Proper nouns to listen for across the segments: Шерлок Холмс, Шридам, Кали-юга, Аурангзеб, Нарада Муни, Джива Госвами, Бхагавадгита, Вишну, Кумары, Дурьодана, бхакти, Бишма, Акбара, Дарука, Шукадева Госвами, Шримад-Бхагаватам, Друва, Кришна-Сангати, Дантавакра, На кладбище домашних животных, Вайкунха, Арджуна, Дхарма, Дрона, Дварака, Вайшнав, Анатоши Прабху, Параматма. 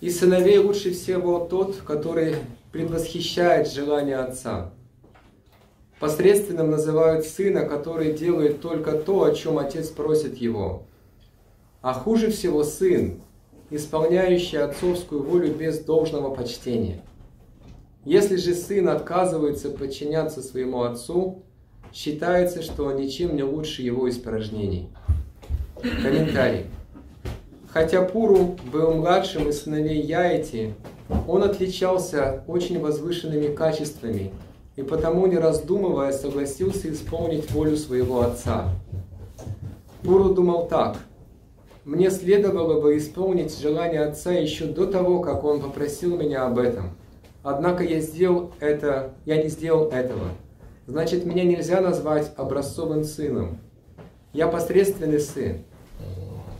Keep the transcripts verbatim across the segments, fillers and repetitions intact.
Из сыновей лучше всего тот, который предвосхищает желание отца. Посредственным называют сына, который делает только то, о чем отец просит его. А хуже всего сын, исполняющий отцовскую волю без должного почтения. Если же сын отказывается подчиняться своему отцу, считается, что он ничем не лучше его испражнений. Комментарий. Хотя Пуру был младшим из сыновей Яйти, он отличался очень возвышенными качествами и потому, не раздумывая, согласился исполнить волю своего отца. Пуру думал так: «Мне следовало бы исполнить желание отца еще до того, как он попросил меня об этом. Однако я сделал это, я не сделал этого. Значит, меня нельзя назвать образцовым сыном. Я посредственный сын.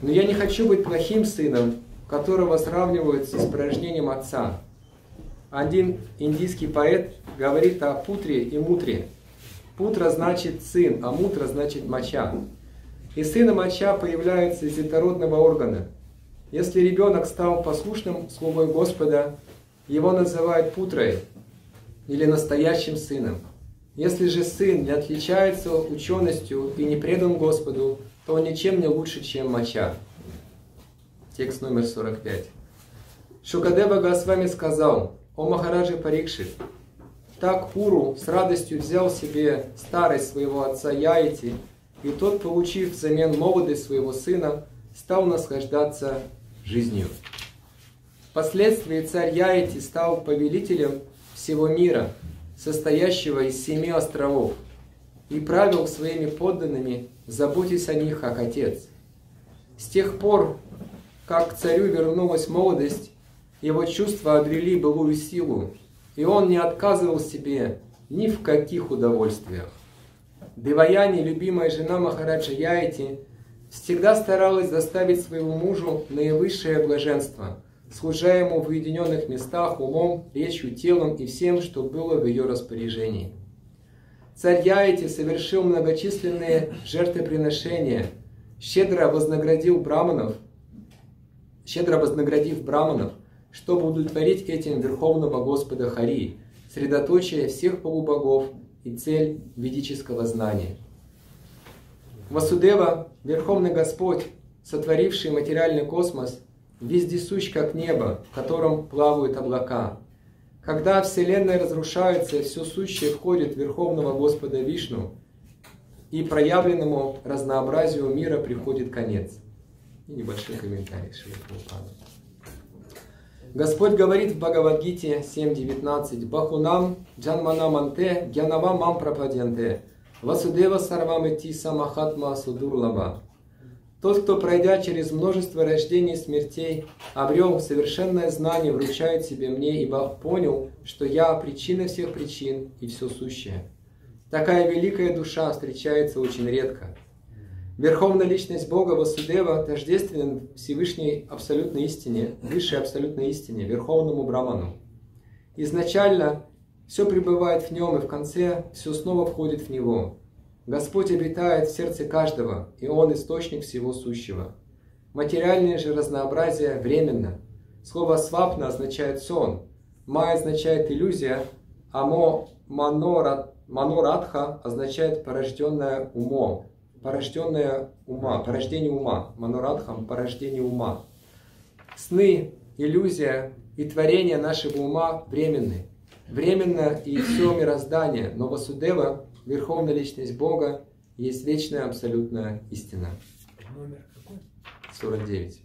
Но я не хочу быть плохим сыном, которого сравнивают с испражнением отца». Один индийский поэт говорит о путре и мутре. Путра значит сын, а мутра значит моча. И сын и моча появляются из детородного органа. Если ребенок стал послушным слугой Господа, его называют путрой или настоящим сыном. Если же сын не отличается ученостью и не предан Господу, то он ничем не лучше, чем моча. Текст номер сорок пять. Шукадева Госвами сказал: «О Махараджа Парикшит, так Пуру с радостью взял себе старость своего отца Яйти, и тот, получив взамен молодость своего сына, стал наслаждаться жизнью». Впоследствии царь Яйти стал повелителем всего мира, состоящего из семи островов, и правил своими подданными, заботясь о них, как отец. С тех пор, как к царю вернулась молодость, его чувства обрели былую силу, и он не отказывал себе ни в каких удовольствиях. Деваяни, любимая жена Махараджа Яйти, всегда старалась доставить своему мужу наивысшее блаженство, служа ему в уединенных местах умом, речью, телом и всем, что было в ее распоряжении. Царь Яйти совершил многочисленные жертвоприношения, щедро вознаградил браманов, щедро вознаградив браманов, чтобы удовлетворить этим Верховного Господа Хари, средоточие всех полубогов и цель ведического знания. Васудева, Верховный Господь, сотворивший материальный космос, вездесущ как небо, в котором плавают облака. Когда Вселенная разрушается, и все сущее входит в Верховного Господа Вишну, и проявленному разнообразию мира приходит конец. И небольшой комментарий Шрила Прабхупада. Господь говорит в Бхагавадгите семь девятнадцать: «Бахунам джанманаманте гьянава мам прападенте, васудева сарвамети самахатма судурлаба». Тот, кто, пройдя через множество рождений и смертей, обрел совершенное знание, вручает себе мне, ибо понял, что я причина всех причин и все сущее. Такая великая душа встречается очень редко. Верховная личность Бога Васудева тождественен Всевышней абсолютной истине, высшей абсолютной истине, Верховному Браману. Изначально все пребывает в нем, и в конце все снова входит в него. Господь обитает в сердце каждого, и Он – источник всего сущего. Материальное же разнообразие временно. Слово «свапна» означает «сон», «ма» означает «иллюзия», а «мо» «манорадха» означает «порожденное умом», «порожденное ума», «порождение ума», «манорадхам» – «порождение ума». Сны, иллюзия и творение нашего ума временны. Временно и все мироздание, но Васудева – Верховная Личность Бога, есть вечная абсолютная истина. Номер какой? сорок девять.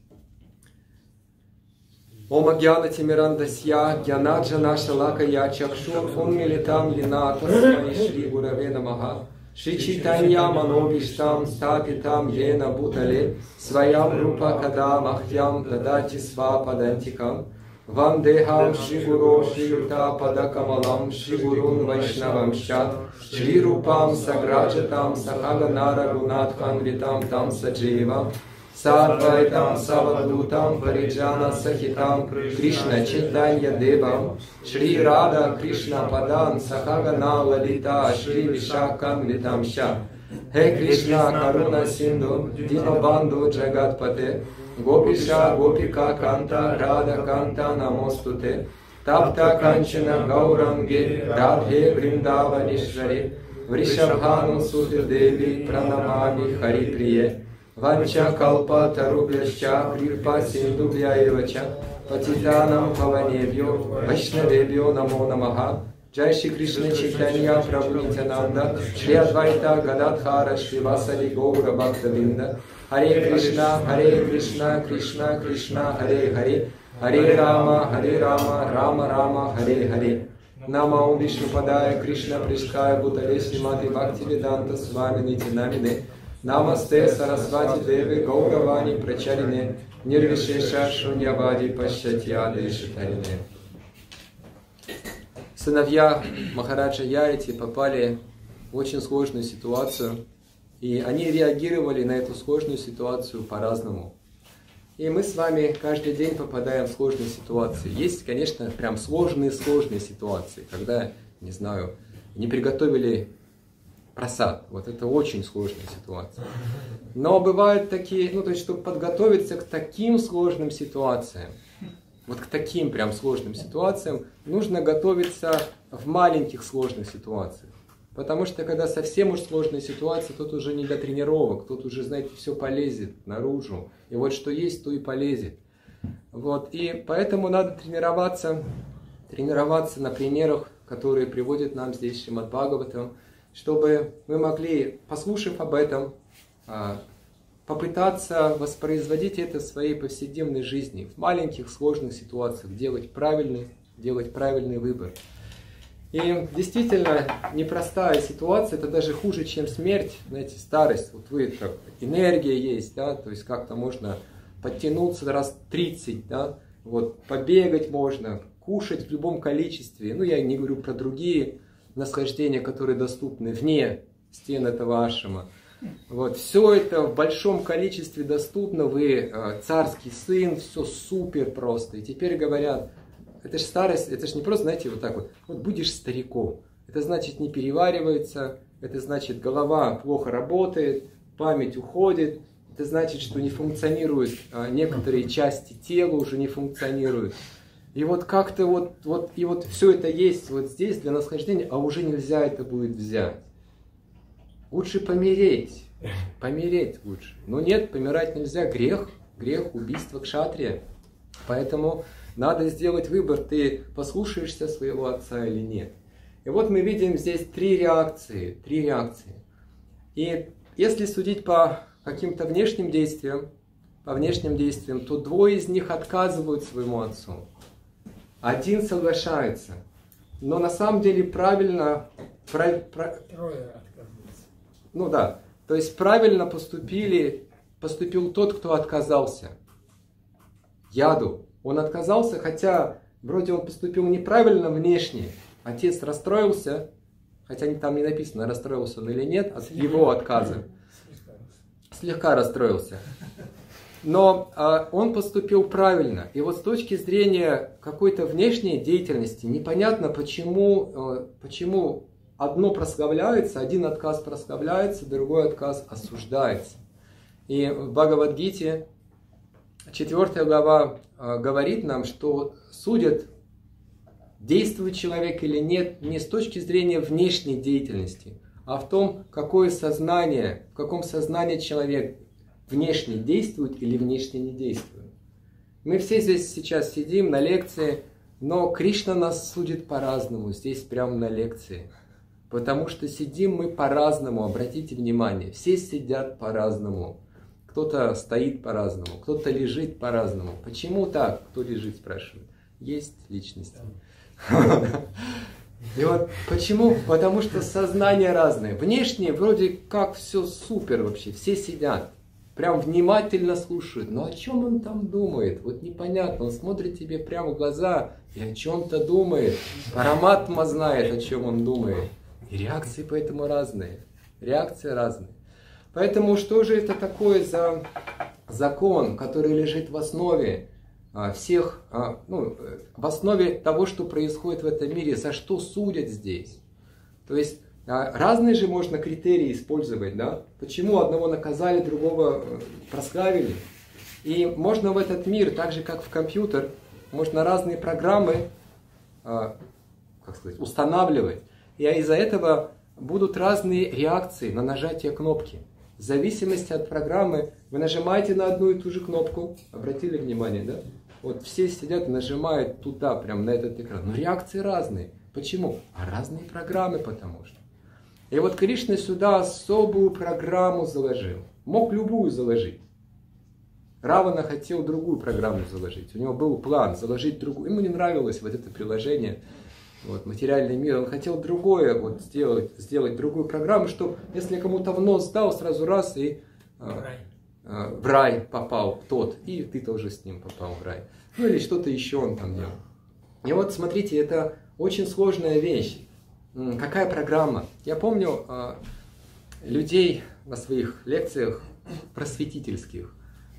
Ома гьяна тимирандасья, гьянаджа наша лакая чакшур, уммилитам лината свай шри гуравена мага, шри читанья манобиштам стапитам ена бутале, своям рупа кадам ахьям дадати сва падантикам, Вандехам Шри Гуру Шри Юта Падакамалам Шри Гурун Вайшнавам Шат Шри Рупам Саграджатам Сахаганара Гунатхан Витам Там Садживам Садвайтам Савадутам Париджана Сахитам Кришна Читанья Девам Шри Рада Кришна Падан Сахагана Лалита Шри Вишакам Витам Шат Хе Кришна Каруна Синду Динабанду Джагатпате Гопиша Гопика Канта Рада Канта Намостуте, Тапта Канчана Гауранге Радхе Вриндаванишвари, Вришабхану Судирдеви Пранамами Хариприе, Ванча Калпа Тарубляща Крипа Синдубляевача, Патитанам Паванебью, Вашнавебью Намо Намаха, Джай Шри Кришна Чайтанья Прабху Нитянанда, Шри Адвайта Гададхара Шривасари Гаура Бхактавинда, Харе Кришна, Харе Кришна, Кришна, Кришна, Харе Харе, Харе Рама, Харе Рама, Рама Рама, Харе Харе. Намаум Вишнупадая Кришна Пришкая Бутале Шримати Бхактивиданта Свами Нитянамине, Намасте Сарасвати Деве Гауравани Прачарине, Нирвишеша Шуньявади Пашчатья Дешатарине. Сыновья Махараджа Яйти попали в очень сложную ситуацию, и они реагировали на эту сложную ситуацию по-разному. И мы с вами каждый день попадаем в сложные ситуации. Есть, конечно, прям сложные-сложные ситуации, когда, не знаю, не приготовили просад. Вот это очень сложная ситуация. Но бывают такие, ну то есть, чтобы подготовиться к таким сложным ситуациям, вот к таким прям сложным ситуациям нужно готовиться в маленьких сложных ситуациях. Потому что когда совсем уж сложная ситуация, тут уже не до тренировок, тут уже, знаете, все полезет наружу. И вот что есть, то и полезет. Вот. И поэтому надо тренироваться, тренироваться на примерах, которые приводит нам здесь Шримад-Бхагаватам, чтобы мы могли, послушав об этом, попытаться воспроизводить это в своей повседневной жизни, в маленьких сложных ситуациях, делать правильный, делать правильный выбор. И действительно непростая ситуация, это даже хуже, чем смерть, знаете, старость. Вот вы, как, энергия есть, да, то есть как-то можно подтянуться раз тридцать, да, вот, побегать можно, кушать в любом количестве. Ну, я не говорю про другие наслаждения, которые доступны вне стен этого ашрама. Вот, все это в большом количестве доступно, вы э, царский сын, все супер просто. И теперь говорят, это же старость, это же не просто, знаете, вот так вот, вот будешь стариком. Это значит не переваривается, это значит голова плохо работает, память уходит, это значит, что не функционируют э, некоторые части тела, уже не функционируют. И вот как-то вот, вот, и вот все это есть вот здесь для наслаждения, а уже нельзя это будет взять. Лучше помереть, помереть лучше. Но нет, помирать нельзя, грех, грех, убийство кшатрия. Поэтому надо сделать выбор, ты послушаешься своего отца или нет. И вот мы видим здесь три реакции, три реакции. И если судить по каким-то внешним действиям, по внешним действиям, то двое из них отказывают своему отцу. Один соглашается, но на самом деле правильно... Про, про... Ну да, то есть правильно поступили, поступил тот, кто отказался. Яду. Он отказался, хотя вроде он поступил неправильно внешне. Отец расстроился, хотя там не написано, расстроился он или нет, от его отказа. Слегка расстроился. Но а, он поступил правильно. И вот с точки зрения какой-то внешней деятельности, непонятно, почему... почему одно прославляется, один отказ прославляется, другой отказ осуждается. И в Бхагавадгите четвёртая глава говорит нам, что судят, действует человек или нет, не с точки зрения внешней деятельности, а в том, какое сознание, в каком сознании человек внешне действует или внешне не действует. Мы все здесь сейчас сидим на лекции, но Кришна нас судит по-разному, здесь прямо на лекции. Потому что сидим мы по-разному, обратите внимание, все сидят по-разному. Кто-то стоит по-разному, кто-то лежит по-разному. Почему так? Кто лежит, спрашивает. Есть личности. И вот почему? Потому что сознание разное. Внешне вроде как все супер вообще, все сидят. Прям внимательно слушают. Но о чем он там думает? Вот непонятно. Он смотрит тебе прямо в глаза и о чем-то думает. Параматма знает, о чем он думает. И реакции поэтому разные. Реакции разные. Поэтому что же это такое за закон, который лежит в основе всех, ну, в основе того, что происходит в этом мире, за что судят здесь? То есть разные же можно критерии использовать, да? Почему одного наказали, другого прославили? И можно в этот мир, так же как в компьютер, можно разные программы, как сказать, устанавливать. И из-за этого будут разные реакции на нажатие кнопки. В зависимости от программы вы нажимаете на одну и ту же кнопку. Обратили внимание, да? Вот все сидят и нажимают туда, прям на этот экран. Но реакции разные. Почему? А разные программы, потому что. И вот Кришна сюда особую программу заложил. Мог любую заложить. Равана хотел другую программу заложить. У него был план заложить другую. Ему не нравилось вот это приложение, вот, материальный мир. Он хотел другое вот, сделать, сделать другую программу, чтобы если кому-то в нос дал, сразу раз и э, э, в рай попал тот. И ты тоже с ним попал в рай. Ну или что-то еще он там делал. И вот смотрите, это очень сложная вещь. Какая программа? Я помню э, людей на своих лекциях просветительских.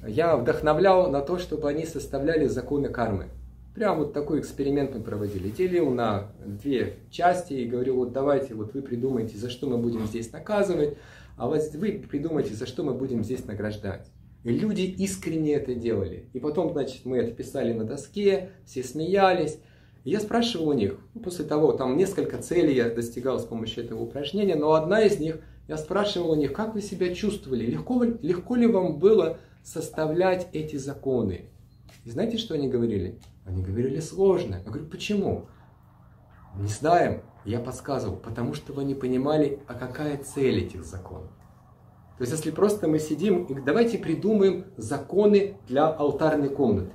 Я вдохновлял на то, чтобы они составляли законы кармы. Прям вот такой эксперимент мы проводили. Делил на две части и говорил, вот давайте, вот вы придумайте, за что мы будем здесь наказывать, а вот вы придумайте, за что мы будем здесь награждать. И люди искренне это делали. И потом, значит, мы это писали на доске, все смеялись. И я спрашивал у них, ну, после того, там несколько целей я достигал с помощью этого упражнения, но одна из них, я спрашивал у них, как вы себя чувствовали, легко, легко ли вам было составлять эти законы. И знаете, что они говорили? Они говорили сложно. Я говорю, почему? Не знаем. Я подсказывал, потому что вы не понимали, а какая цель этих законов. То есть, если просто мы сидим и давайте придумаем законы для алтарной комнаты.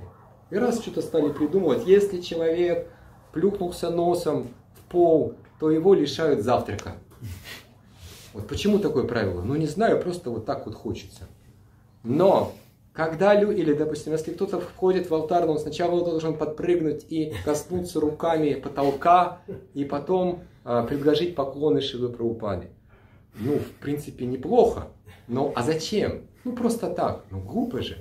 И раз что-то стали придумывать, если человек плюхнулся носом в пол, то его лишают завтрака. Вот почему такое правило? Ну не знаю, просто вот так вот хочется. Но, когда люди, или, допустим, если кто-то входит в алтарь, он сначала должен подпрыгнуть и коснуться руками потолка, и потом э, предложить поклоны Шриле Прабхупаде. Ну, в принципе, неплохо. Но, а зачем? Ну, просто так. Ну, глупо же.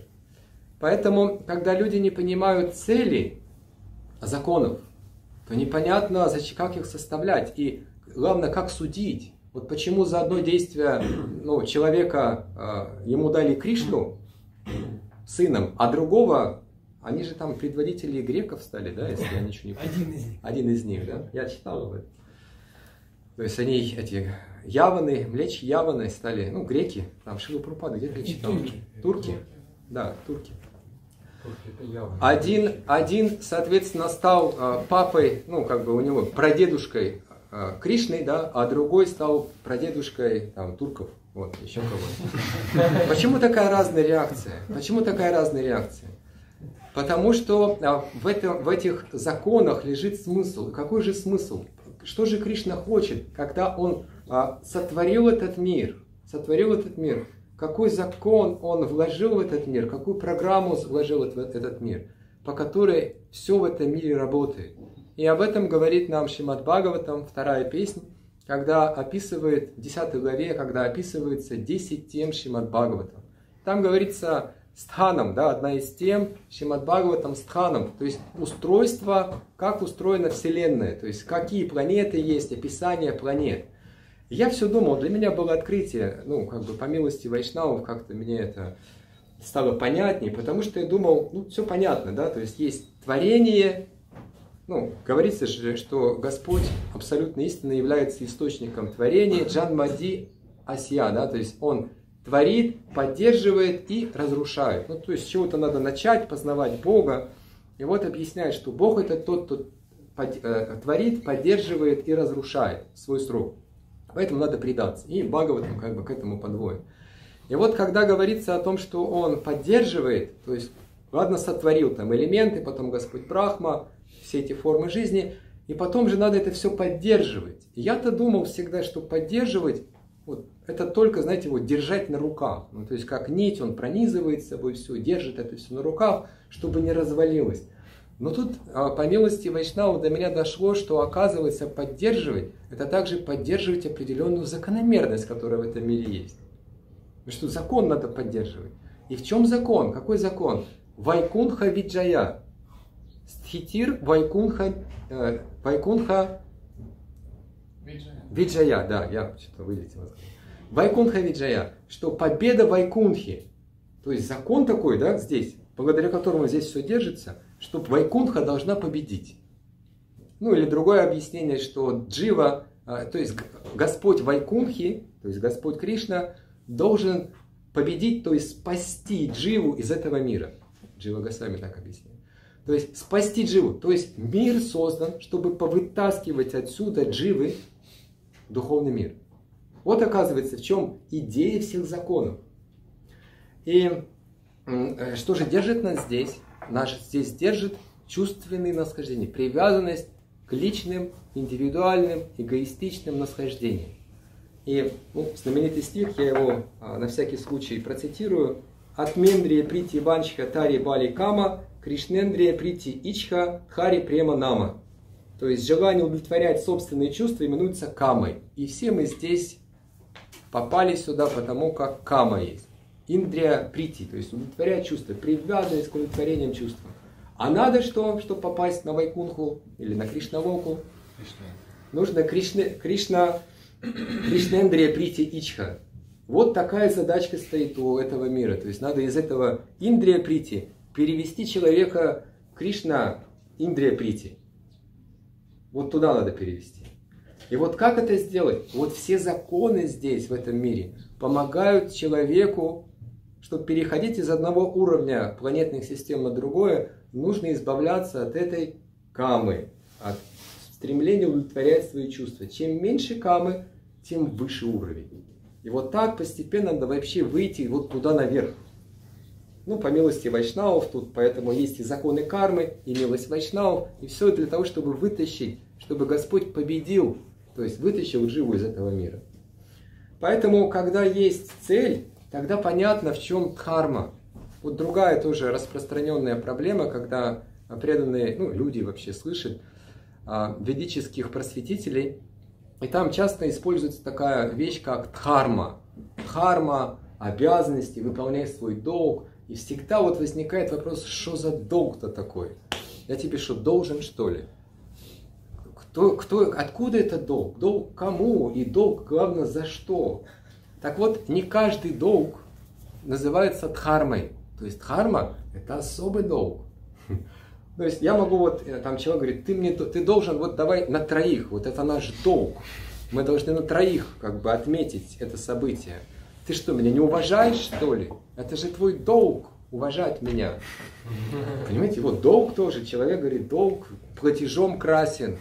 Поэтому, когда люди не понимают цели законов, то непонятно, как их составлять. И, главное, как судить. Вот почему за одно действие ну, человека э, ему дали Кришну сыном, а другого, они же там предводители греков стали, да, если я ничего не помню. Один из них. Один из них, да? Я читал об этом. То есть они, эти яваны, млечь яваны стали, ну, греки, там Шрила Прабхупада, где-то я читал. Турки. Турки? Да, турки. Один, один, соответственно, стал э, папой, ну, как бы у него прадедушкой Кришной, да, а другой стал прадедушкой там, турков, вот, еще кого-то. Почему такая разная реакция? Почему такая разная реакция? Потому что в, этом, в этих законах лежит смысл. Какой же смысл? Что же Кришна хочет, когда Он а, сотворил этот мир? Сотворил этот мир. Какой закон Он вложил в этот мир? Какую программу вложил в этот мир? По которой все в этом мире работает. И об этом говорит нам Шримад-Бхагаватам, вторая песня, когда описывает, в десятой главе, когда описывается десять тем Шримад-Бхагаватам. Там говорится стханам, да, одна из тем Шримад-Бхагаватам стханам, то есть устройство, как устроена Вселенная, то есть какие планеты есть, описание планет. Я все думал, для меня было открытие, ну, как бы по милости вайшнавов как-то мне это стало понятнее, потому что я думал, ну, все понятно, да, то есть есть творение. Ну, говорится же, что Господь абсолютно истинно является источником творения, Джанмади Асья, да, то есть Он творит, поддерживает и разрушает. Ну, то есть с чего-то надо начать, познавать Бога. И вот объясняет, что Бог это тот, кто под, э, творит, поддерживает и разрушает свой срок. Поэтому надо предаться. И Бхагаватам как бы к этому подводит. И вот когда говорится о том, что Он поддерживает, то есть, ладно, сотворил там элементы, потом Господь Брахма, все эти формы жизни, и потом же надо это все поддерживать. Я-то думал всегда, что поддерживать, вот, это только, знаете, вот, держать на руках. Ну, то есть, как нить, он пронизывает собой все, держит это все на руках, чтобы не развалилось. Но тут, по милости вайшнава, до меня дошло, что, оказывается, поддерживать, это также поддерживать определенную закономерность, которая в этом мире есть. Потому что закон надо поддерживать. И в чем закон? Какой закон? Вайкунха Виджая. Стхитир Вайкунха, э, Вайкунха Виджая. Виджая, да, я что-то вылетел. Вайкунха Виджая, что победа Вайкунхи, то есть закон такой, да, здесь, благодаря которому здесь все держится, что Вайкунха должна победить. Ну или другое объяснение, что Джива, то есть Господь Вайкунхи, то есть Господь Кришна, должен победить, то есть спасти Дживу из этого мира. Джива Госвами так объясняет. То есть спасти Дживу, то есть мир создан, чтобы повытаскивать отсюда Дживы духовный мир. Вот оказывается, в чем идея всех законов. И что же держит нас здесь? Нас здесь держит чувственные наслаждения, привязанность к личным, индивидуальным, эгоистичным наслаждениям. И ну, знаменитый стих, я его а, на всякий случай процитирую. «Атмендрия прити ванчха тари бали кама, кришнендрия прити ичха хари према нама». То есть желание удовлетворять собственные чувства именуется камой. И все мы здесь попали сюда, потому как кама есть. Индрия прити, то есть удовлетворять чувства, привязанность к удовлетворениям чувств. А надо что, чтобы попасть на Вайкунху или на Кришналоку? Кришна. Нужно Кришна, Кришна, Кришнендрия прити ичха. Вот такая задачка стоит у этого мира. То есть надо из этого Индрия прити перевести человека Кришна Индрия прити. Вот туда надо перевести. И вот как это сделать? Вот все законы здесь, в этом мире, помогают человеку, чтобы переходить из одного уровня планетных систем на другое, нужно избавляться от этой камы, от стремления удовлетворять свои чувства. Чем меньше камы, тем выше уровень. И вот так постепенно надо вообще выйти вот туда наверх. Ну, по милости вайшнавов тут, поэтому есть и законы кармы, и милость вайшнавов, и все для того, чтобы вытащить, чтобы Господь победил, то есть вытащил Дживу из этого мира. Поэтому, когда есть цель, тогда понятно, в чем дхарма. Вот другая тоже распространенная проблема, когда преданные, ну, люди вообще слышат а, ведических просветителей, и там часто используется такая вещь, как дхарма. Дхарма, обязанности, выполняй свой долг. И всегда вот возникает вопрос, что за долг-то такой? Я тебе что, должен, что ли? Кто, кто, откуда это долг? Долг кому? И долг, главное, за что? Так вот, не каждый долг называется дхармой. То есть дхарма – это особый долг. То есть я могу, вот там человек говорит, ты мне, ты должен, вот давай на троих, вот это наш долг. Мы должны на троих как бы отметить это событие. Ты что, меня не уважаешь, что ли? Это же твой долг, уважать меня. Понимаете, вот долг тоже. Человек говорит, долг платежом красен.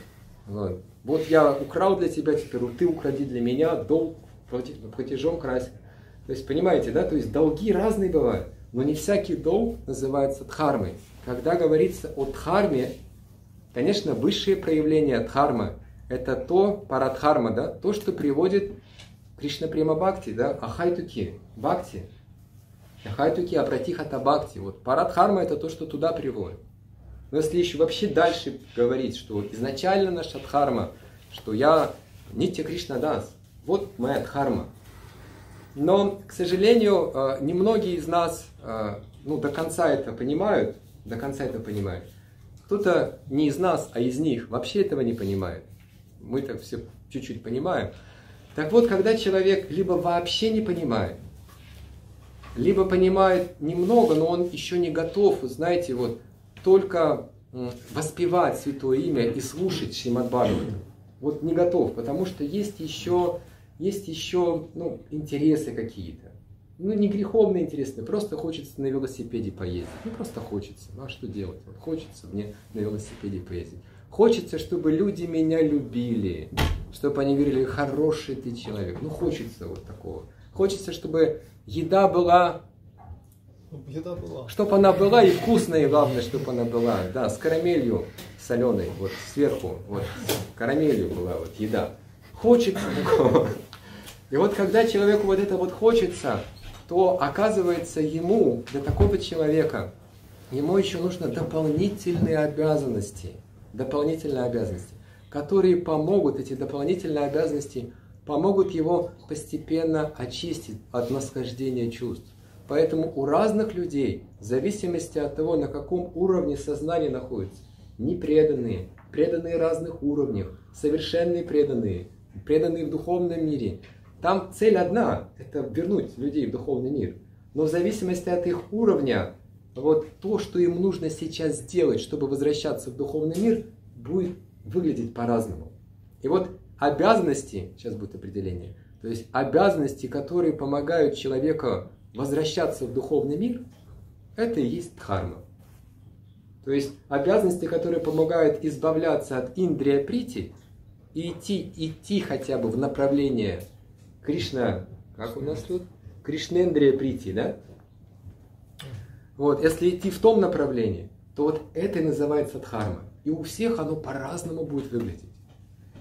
Вот, вот я украл для тебя, теперь ты укради для меня, долг платежом красен. То есть, понимаете, да, то есть долги разные бывают, но не всякий долг называется дхармой. Когда говорится о дхарме, конечно, высшее проявление дхармы – это то, парадхарма, да, то, что приводит Кришна Према Бхакти, да, Ахайтуки, Бхакти, Ахайтуки, Апратихата Бхакти. Вот парадхарма – это то, что туда приводит. Но если еще вообще дальше говорить, что изначально наша дхарма, что я Нитья Кришна Дас, вот моя дхарма. Но, к сожалению, немногие из нас ну, до конца это понимают, до конца это понимают. Кто-то не из нас, а из них вообще этого не понимает. Мы так все чуть-чуть понимаем. Так вот, когда человек либо вообще не понимает, либо понимает немного, но он еще не готов, знаете, вот только воспевать святое имя и слушать Шримад-Бхагаватам. Вот не готов, потому что есть еще... Есть еще ну, интересы какие-то. Ну, не греховные интересы, просто хочется на велосипеде поездить. Ну, просто хочется. Ну, а что делать? Вот хочется мне на велосипеде поездить. Хочется, чтобы люди меня любили. Чтобы они говорили, хороший ты человек. Ну, хочется вот такого. Хочется, чтобы еда была... Еда была. Чтобы она была и вкусная, и главное, чтобы она была. Да, с карамелью соленой, вот сверху. Вот с карамелью была вот еда. Хочется такого. И вот когда человеку вот это вот хочется, то оказывается ему, для такого человека, ему еще нужно дополнительные обязанности, дополнительные обязанности, которые помогут, эти дополнительные обязанности помогут его постепенно очистить от наслаждения чувств. Поэтому у разных людей, в зависимости от того, на каком уровне сознания находятся, непреданные, преданные разных уровнях, совершенные преданные, преданные в духовном мире. Там цель одна – это вернуть людей в духовный мир. Но в зависимости от их уровня вот то, что им нужно сейчас сделать, чтобы возвращаться в духовный мир, будет выглядеть по-разному. И вот обязанности, сейчас будет определение, то есть обязанности, которые помогают человеку возвращаться в духовный мир, это и есть дхарма. То есть обязанности, которые помогают избавляться от индрия-прити и идти, идти хотя бы в направление Кришна, как у нас тут? Кришнендрия-прити, да? Вот, если идти в том направлении, то вот это и называется дхарма. И у всех оно по-разному будет выглядеть.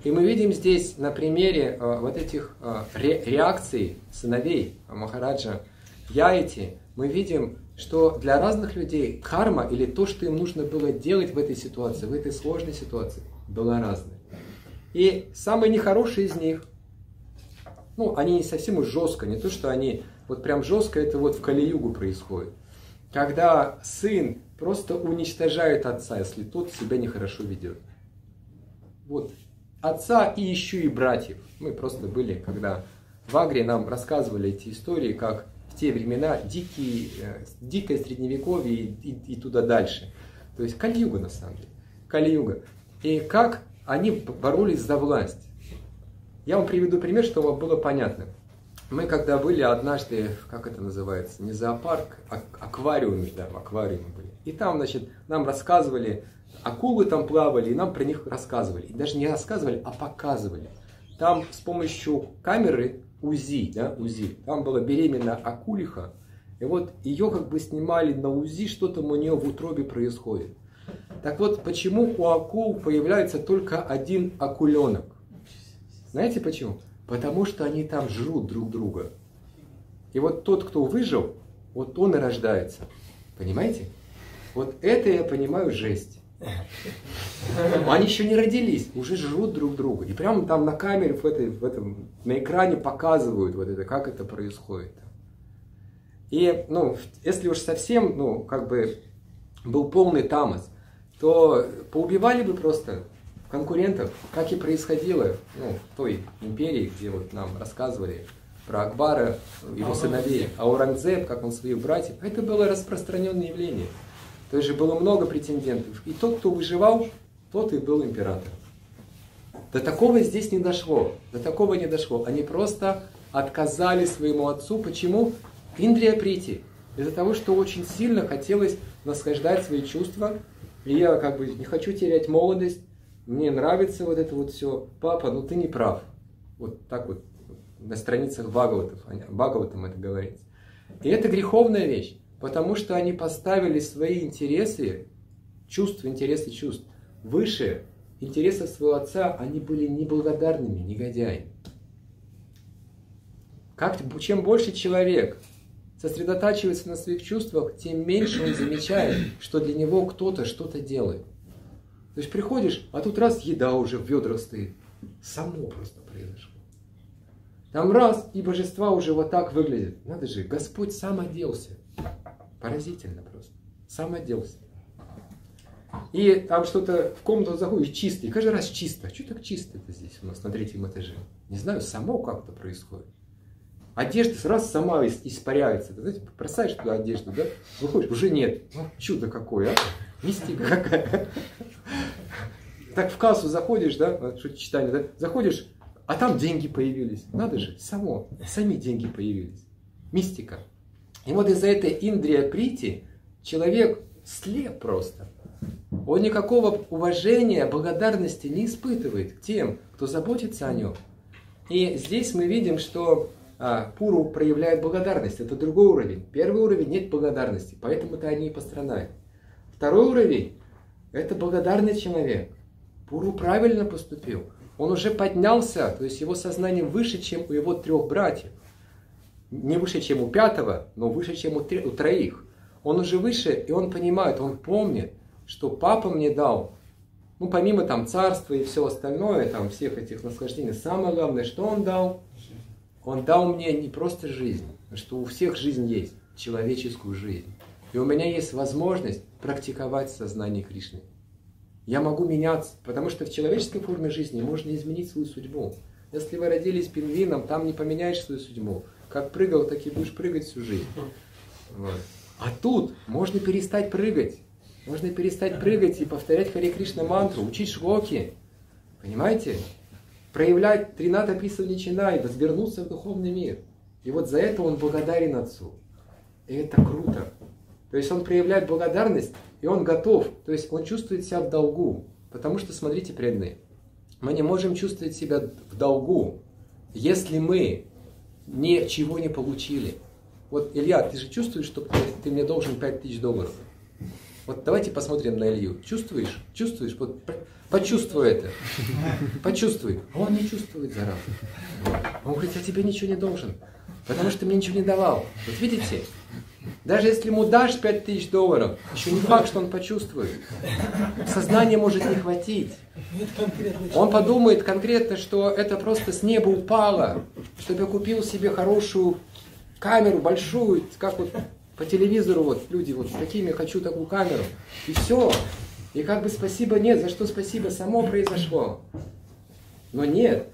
И мы видим здесь на примере э, вот этих э, ре реакций сыновей Махараджа Яйти, мы видим, что для разных людей дхарма или то, что им нужно было делать в этой ситуации, в этой сложной ситуации, было разное. И самые нехорошие из них, ну, они не совсем уж жестко, не то, что они вот прям жестко, это вот в Кали-югу происходит. Когда сын просто уничтожает отца, если тот себя нехорошо ведет. Вот. Отца и еще и братьев. Мы просто были, когда в Агре нам рассказывали эти истории, как в те времена дикие, дикое средневековье и, и, и туда дальше. То есть Кали-юга на самом деле. Кали-юга. И как они боролись за власть. Я вам приведу пример, чтобы было понятно. Мы когда были однажды, как это называется, не зоопарк, а аквариуме, да, в аквариуме были. И там, значит, нам рассказывали, акулы там плавали, и нам про них рассказывали. И даже не рассказывали, а показывали. Там с помощью камеры УЗИ, да, УЗИ, там была беременна акулиха, и вот ее как бы снимали на УЗИ, что там у нее в утробе происходит. Так вот, почему у акул появляется только один акуленок? Знаете почему? Потому что они там жрут друг друга. И вот тот, кто выжил, вот он и рождается. Понимаете? Вот это, я понимаю, жесть. Они еще не родились, уже жрут друг друга. И прямо там на камере, в этой, в этом, на экране показывают, вот это, как это происходит. И, ну, если уж совсем, ну, как бы, был полный тамос, то поубивали бы просто конкурентов, как и происходило, ну, в той империи, где вот нам рассказывали про Акбара, его сыновей, Аурангзеб, как он своих братьев, это было распространенное явление. То есть было много претендентов. И тот, кто выживал, тот и был императором. До такого здесь не дошло. До такого не дошло. Они просто отказали своему отцу. Почему? Индрия-прити. Из-за того, что очень сильно хотелось наслаждать свои чувства. И я как бы не хочу терять молодость. Мне нравится вот это вот все. Папа, ну ты не прав. Вот так вот на страницах Бхагаватам это говорится. И это греховная вещь, потому что они поставили свои интересы, чувства, интересы чувств, выше интересов своего отца. Они были неблагодарными, негодяями. Как, чем больше человек сосредотачивается на своих чувствах, тем меньше он замечает, что для него кто-то что-то делает. То есть приходишь, а тут раз еда уже в ведрах стоит. Само просто произошло. Там раз, и божества уже вот так выглядят. Надо же, Господь сам оделся. Поразительно просто. Сам оделся. И там что-то в комнату заходишь, чисто. И каждый раз чисто. Что так чисто-то здесь у нас на третьем этаже? Не знаю, само как-то происходит. Одежда раз сама испаряется. Ты, знаете, бросаешь туда одежду, да? Выходишь, уже нет. Ну, чудо какое, а? Мистика какая. Так в кассу заходишь, да, что-то читание, да, заходишь, а там деньги появились. Надо же, само, сами деньги появились. Мистика. И вот из-за этой индрия-прити человек слеп просто. Он никакого уважения, благодарности не испытывает к тем, кто заботится о нем. И здесь мы видим, что а, Пуру проявляет благодарность. Это другой уровень. Первый уровень — нет благодарности, поэтому-то они и пострадают. Второй уровень – это благодарный человек. Пуру правильно поступил. Он уже поднялся, то есть его сознание выше, чем у его трех братьев. Не выше, чем у пятого, но выше, чем у, три, у троих. Он уже выше, и он понимает, он помнит, что папа мне дал, ну, помимо там царства и все остальное, там всех этих наслаждений, самое главное, что он дал? Он дал мне не просто жизнь, что у всех жизнь есть, человеческую жизнь. И у меня есть возможность практиковать сознание Кришны. Я могу меняться, потому что в человеческой форме жизни можно изменить свою судьбу. Если вы родились пингвином, там не поменяешь свою судьбу. Как прыгал, так и будешь прыгать всю жизнь. Вот. А тут можно перестать прыгать. Можно перестать прыгать и повторять Харе Кришна мантру, учить шлоки. Понимаете? Проявлять трината писавничина и возвернуться в духовный мир. И вот за это он благодарен Отцу. И это круто. То есть он проявляет благодарность, и он готов. То есть он чувствует себя в долгу. Потому что, смотрите, преданные, мы не можем чувствовать себя в долгу, если мы ничего не получили. Вот, Илья, ты же чувствуешь, что ты мне должен пять тысяч долларов? Вот давайте посмотрим на Илью. Чувствуешь? Чувствуешь? Вот, почувствуй это. Почувствуй. А он не чувствует, зараза. Он говорит, я тебе ничего не должен, потому что ты мне ничего не давал. Вот видите? Даже если ему дашь пять тысяч долларов, еще не факт, что он почувствует. Сознание может не хватить. Он подумает конкретно, что это просто с неба упало, чтобы я купил себе хорошую камеру большую, как вот по телевизору вот люди вот с такими, хочу такую камеру. И все. И как бы спасибо нет, за что спасибо само произошло. Но нет.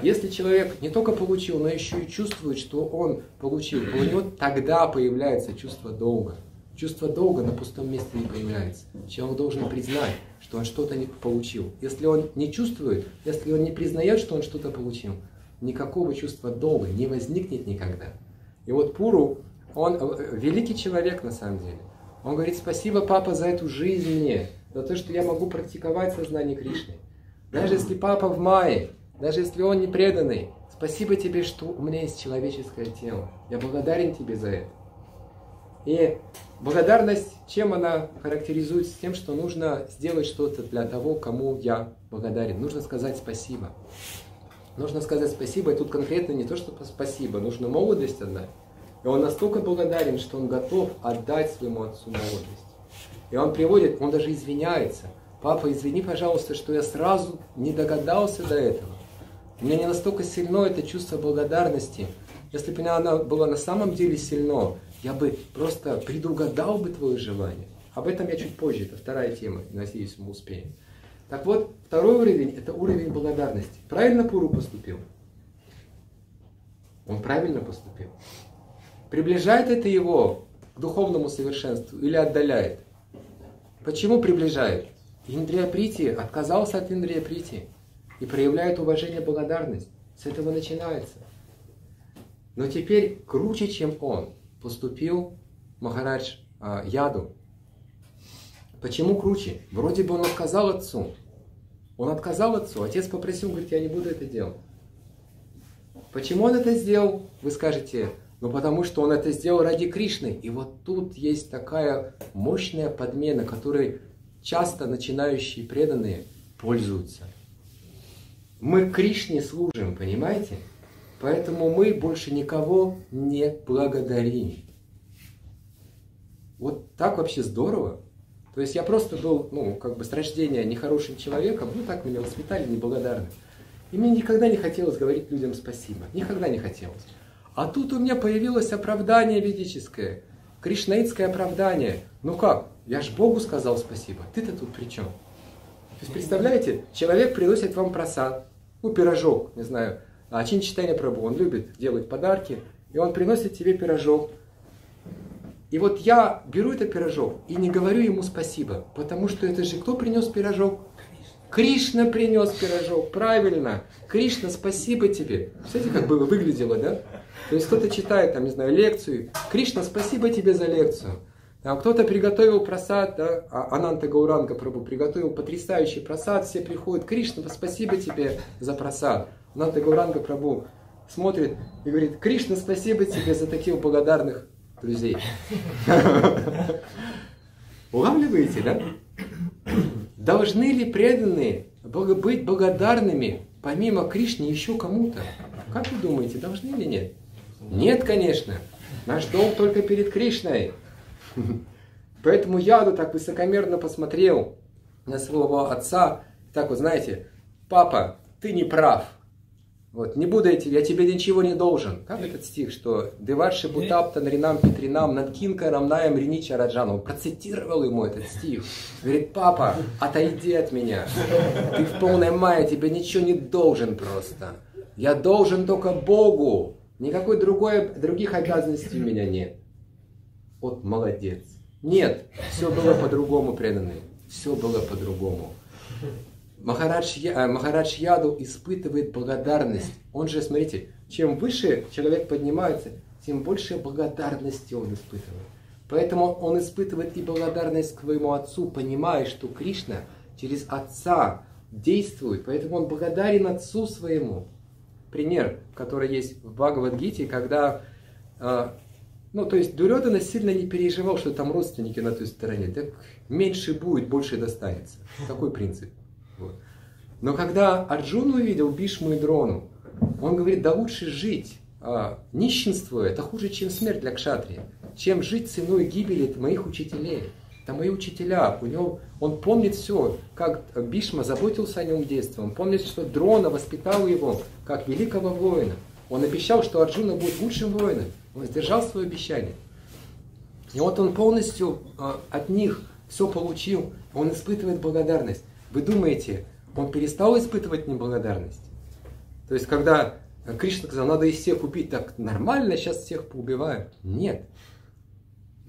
Если человек не только получил, но еще и чувствует, что он получил, у него тогда появляется чувство долга. Чувство долга на пустом месте не появляется. Человек должен признать, что он что-то не получил. Если он не чувствует, если он не признает, что он что-то получил, никакого чувства долга не возникнет никогда. И вот Пуру, он великий человек на самом деле. Он говорит, спасибо, папа, за эту жизнь мне, за то, что я могу практиковать сознание Кришны. Даже если папа в мае, даже если он не преданный, спасибо тебе, что у меня есть человеческое тело. Я благодарен тебе за это. И благодарность, чем она характеризуется? Тем, что нужно сделать что-то для того, кому я благодарен. Нужно сказать спасибо. Нужно сказать спасибо, и тут конкретно не то, что спасибо, нужна молодость одна. И он настолько благодарен, что он готов отдать своему отцу молодость. И он приводит, он даже извиняется. Папа, извини, пожалуйста, что я сразу не догадался до этого. У меня не настолько сильно это чувство благодарности. Если бы оно было на самом деле сильно, я бы просто предугадал бы твое желание. Об этом я чуть позже, это вторая тема, надеюсь, мы успеем. Так вот, второй уровень – это уровень благодарности. Правильно Пуру поступил? Он правильно поступил. Приближает это его к духовному совершенству или отдаляет? Почему приближает? Индрия Прити отказался от Индрия Прити. И проявляет уважение, благодарность. С этого начинается. Но теперь круче, чем он, поступил Махарадж э, Яду. Почему круче? Вроде бы он отказал отцу. Он отказал отцу. Отец попросил, говорит, я не буду это делать. Почему он это сделал? Вы скажете, ну потому что он это сделал ради Кришны. И вот тут есть такая мощная подмена, которой часто начинающие преданные пользуются. Мы Кришне служим, понимаете? Поэтому мы больше никого не благодарим. Вот так вообще здорово. То есть я просто был, ну, как бы с рождения нехорошим человеком, ну так меня воспитали, неблагодарным. И мне никогда не хотелось говорить людям спасибо. Никогда не хотелось. А тут у меня появилось оправдание ведическое, кришнаитское оправдание. Ну как? Я ж Богу сказал спасибо. Ты-то тут при чем? То есть, представляете, человек приносит вам просад, ну, пирожок, не знаю, Ачинчитания Прабу, он любит делать подарки, и он приносит тебе пирожок. И вот я беру этот пирожок и не говорю ему спасибо, потому что это же кто принес пирожок? Кришна принес пирожок, правильно. Кришна, спасибо тебе. Смотрите, как бы выглядело, да? То есть кто-то читает, там, не знаю, лекцию. Кришна, спасибо тебе за лекцию. Кто-то приготовил просад, да? Ананта Гауранга Прабу приготовил потрясающий просад, все приходят, Кришна, спасибо тебе за просад. Ананта Гауранга Прабу смотрит и говорит, Кришна, спасибо тебе за таких благодарных друзей. Улавливаете, да? Должны ли преданные быть благодарными, помимо Кришны, еще кому-то? Как вы думаете, должны или нет? Нет, конечно. Наш долг только перед Кришной. Поэтому Яду так высокомерно посмотрел на своего отца. Так вот, знаете, папа, ты не прав. Вот, не буду я тебе, я тебе ничего не должен. Как этот стих, что «Деваши бутаптан ринам петринам надкинка рамнаем ринича раджану». Он процитировал ему этот стих. Говорит, папа, отойди от меня. Ты в полной мае, тебе ничего не должен просто. Я должен только Богу. Никакой другой, других обязанностей у меня нет. вот молодец. Нет, все было по-другому, преданные. Все было по-другому. Махарадж, Я, Махарадж Яду испытывает благодарность. Он же, смотрите, чем выше человек поднимается, тем больше благодарности он испытывает. Поэтому он испытывает и благодарность к своему отцу, понимая, что Кришна через отца действует. Поэтому он благодарен отцу своему. Пример, который есть в Бхагавадгите, когда... Ну, то есть Дурьодана сильно не переживал, что там родственники на той стороне. Так меньше будет, больше достанется. Такой принцип. Вот. Но когда Арджуна увидел Бишму и Дрону, он говорит, да лучше жить, а, нищенствуя, это хуже, чем смерть для кшатрия. Чем жить ценой гибели моих учителей. Это мои учителя. У него, он помнит все, как Бишма заботился о нем детством. Он помнит, что Дрона воспитал его как великого воина. Он обещал, что Арджуна будет лучшим воином. Он сдержал свое обещание. И вот он полностью э, от них все получил. Он испытывает благодарность. Вы думаете, он перестал испытывать неблагодарность? То есть, когда Кришна сказал, надо из всех убить, так нормально, сейчас всех поубивают. Нет.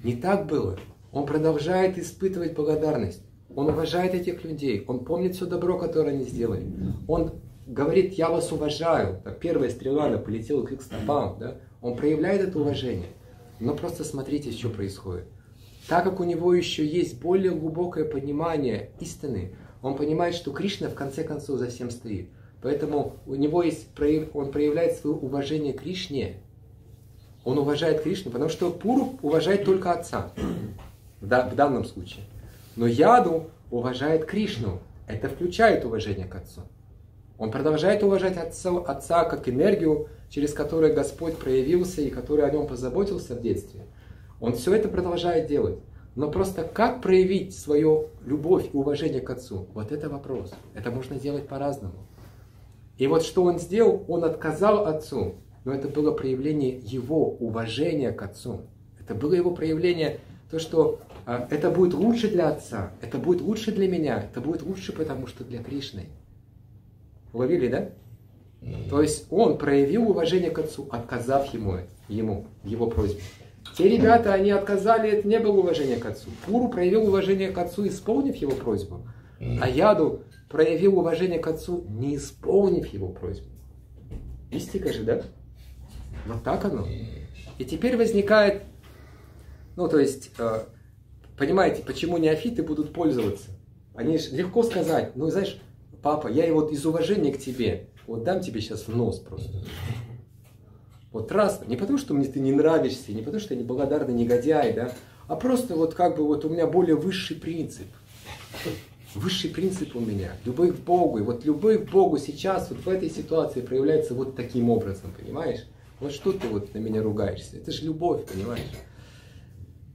Не так было. Он продолжает испытывать благодарность. Он уважает этих людей. Он помнит все добро, которое они сделали. Он говорит, я вас уважаю. Первая стрела она полетела к их стопам, да? Он проявляет это уважение. Но просто смотрите, что происходит. Так как у него еще есть более глубокое понимание истины, он понимает, что Кришна в конце концов за всем стоит. Поэтому у него есть, он проявляет свое уважение к Кришне. Он уважает Кришну, потому что Пуру уважает только отца. В данном случае. Но Яду уважает Кришну. Это включает уважение к отцу. Он продолжает уважать отца, отца как энергию, через которую Господь проявился и который о нем позаботился в детстве. Он все это продолжает делать. Но просто как проявить свою любовь и уважение к отцу? Вот это вопрос. Это можно делать по-разному. И вот что он сделал? Он отказал отцу. Но это было проявление его уважения к отцу. Это было его проявление, то, что э, это будет лучше для отца, это будет лучше для меня, это будет лучше, потому что для Кришны. Уловили, да? Mm-hmm. То есть он проявил уважение к отцу, отказав ему, ему его просьбе. Те ребята, они отказали, это не было уважение к отцу. Пуру проявил уважение к отцу, исполнив его просьбу. Mm-hmm. А Яду проявил уважение к отцу, не исполнив его просьбу. Истика же, да? Вот так оно. И теперь возникает, ну то есть, понимаете, почему неофиты будут пользоваться? Они же легко сказать, ну знаешь, папа, я вот из уважения к тебе, вот дам тебе сейчас в нос просто. Вот раз, не потому что мне ты не нравишься, не потому что я неблагодарный негодяй, да, а просто вот как бы вот у меня более высший принцип. Высший принцип у меня, любовь к Богу. И вот любовь к Богу сейчас вот в этой ситуации проявляется вот таким образом, понимаешь? Вот что ты вот на меня ругаешься? Это же любовь, понимаешь?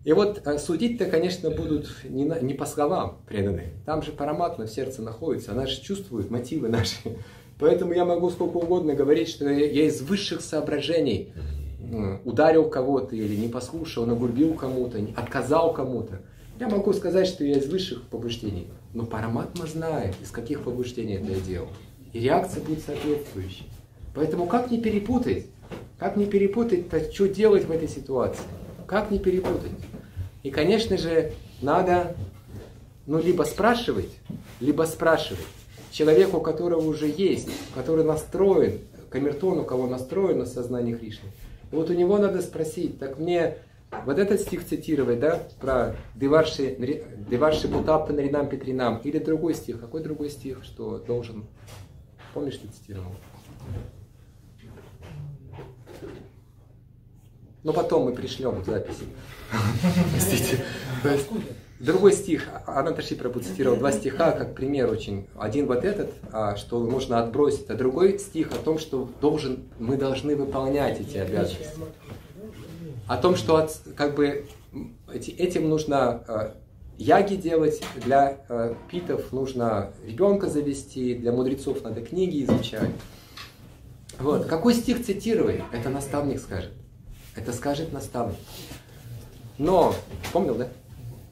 И вот судить-то, конечно, будут не, на, не по словам преданные. Там же Параматма в сердце находится, она же чувствует мотивы наши. Поэтому я могу сколько угодно говорить, что я из высших соображений ударил кого-то или не послушал, нагурбил кому-то, отказал кому-то. Я могу сказать, что я из высших побуждений. Но Параматма знает, из каких побуждений это я делал. И реакция будет соответствующей. Поэтому как не перепутать? Как не перепутать-то, что делать в этой ситуации? Как не перепутать? И, конечно же, надо ну, либо спрашивать, либо спрашивать. Человеку, у которого уже есть, который настроен, камертон, у кого настроен на сознание Кришны. И вот у него надо спросить, так мне вот этот стих цитировать, да, про Деварши, Деварши Бутапта Наринам Петринам, или другой стих, какой другой стих, что должен, помнишь, ты цитировал? Но потом мы пришлем записи. Простите. Другой стих. Анатоши Прабху цитировал два стиха, как пример очень. Один вот этот, что можно отбросить, а другой стих о том, что должен, мы должны выполнять эти обязанности. О том, что от, как бы, этим нужно яги делать, для питов нужно ребенка завести, для мудрецов надо книги изучать. Вот. Какой стих цитировать? Это наставник скажет. Это скажет наставник. Но, помнил, да?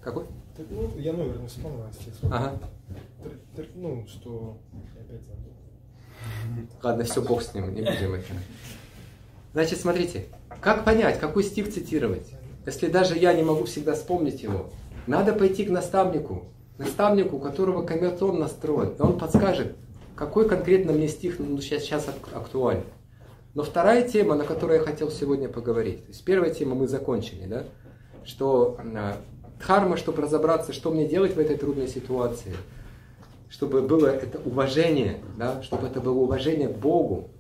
Какой? Так, ну, я номер не вспомнил, естественно. Ага. Тр, тр, ну, что... Опять забыл. Ладно, все, бог с ним, не будем это. Значит, смотрите, как понять, какой стих цитировать? если даже я не могу всегда вспомнить его, надо пойти к наставнику, наставнику, у которого камертон настроен, и он подскажет, какой конкретно мне стих ну, сейчас, сейчас актуален. Но вторая тема, на которой я хотел сегодня поговорить, то есть первая тема мы закончили, да? Что дхарма, чтобы разобраться, что мне делать в этой трудной ситуации, чтобы было это уважение, да? Чтобы это было уважение к Богу,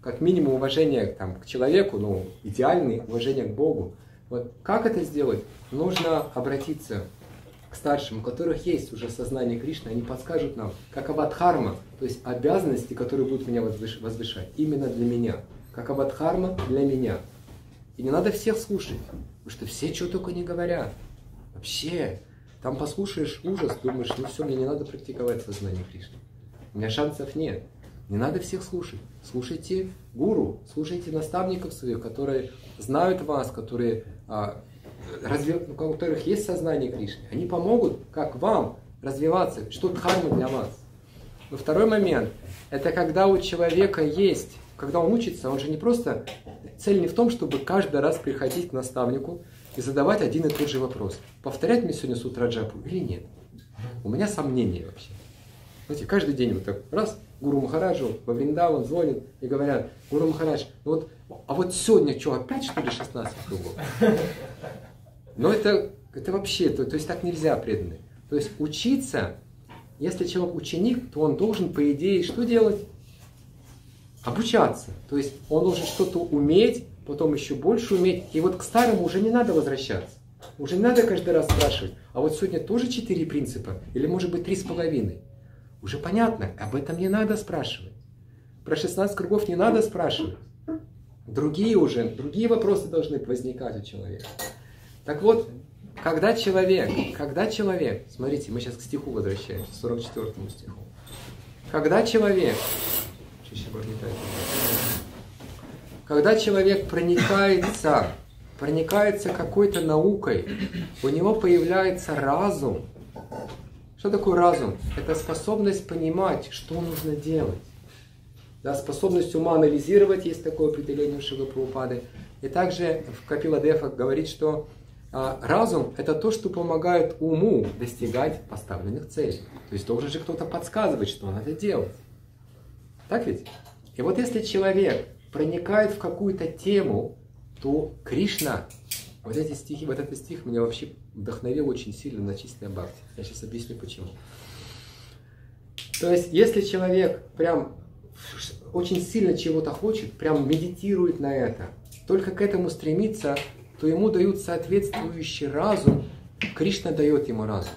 как минимум уважение там, к человеку, ну, идеальное уважение к Богу. Вот как это сделать? Нужно обратиться к старшим, у которых есть уже сознание Кришны, они подскажут нам, какова дхарма, то есть обязанности, которые будут меня возвышать, именно для меня. Какова дхарма для меня. И не надо всех слушать, потому что все что только не говорят. Вообще, там послушаешь ужас, думаешь, ну все, мне не надо практиковать сознание Кришны. У меня шансов нет. Не надо всех слушать. Слушайте гуру, слушайте наставников своих, которые знают вас, которые, а, разве... у которых есть сознание Кришны. Они помогут, как вам, развиваться, что дхарма для вас. Но второй момент, это когда у человека есть, когда он учится, он же не просто, цель не в том, чтобы каждый раз приходить к наставнику и задавать один и тот же вопрос. Повторять мне сегодня с утра джапу или нет? У меня сомнения вообще. Знаете, каждый день вот так раз, Гуру Махараджу во Вриндаван звонит и говорят, Гуру Махарадж, ну вот, а вот сегодня что, опять что ли шестнадцать кругов? Но это, это вообще, то, то есть так нельзя, преданный. То есть учиться, если человек ученик, то он должен, по идее, что делать? Обучаться. То есть он должен что-то уметь, потом еще больше уметь. И вот к старому уже не надо возвращаться. Уже не надо каждый раз спрашивать, а вот сегодня тоже четыре принципа или может быть три с половиной? Уже понятно, об этом не надо спрашивать. Про шестнадцать кругов не надо спрашивать. Другие уже, другие вопросы должны возникать у человека. Так вот, когда человек, когда человек, смотрите, мы сейчас к стиху возвращаемся, к сорок четвёртому стиху. Когда человек, когда человек проникается, проникается какой-то наукой, у него появляется разум. Что такое разум? Это способность понимать, что нужно делать. Да, способность ума анализировать, есть такое определение у Шрилы Прабхупады. И также в Капиладефа говорит, что а, разум – это то, что помогает уму достигать поставленных целей. То есть должен же кто-то подсказывать, что надо делать. Так ведь? И вот если человек проникает в какую-то тему, то Кришна… Вот эти стихи, вот этот стих меня вообще вдохновил очень сильно на чистое бхакти. Я сейчас объясню почему. То есть, если человек прям очень сильно чего-то хочет, прям медитирует на это, только к этому стремится, то ему дают соответствующий разум, Кришна дает ему разум.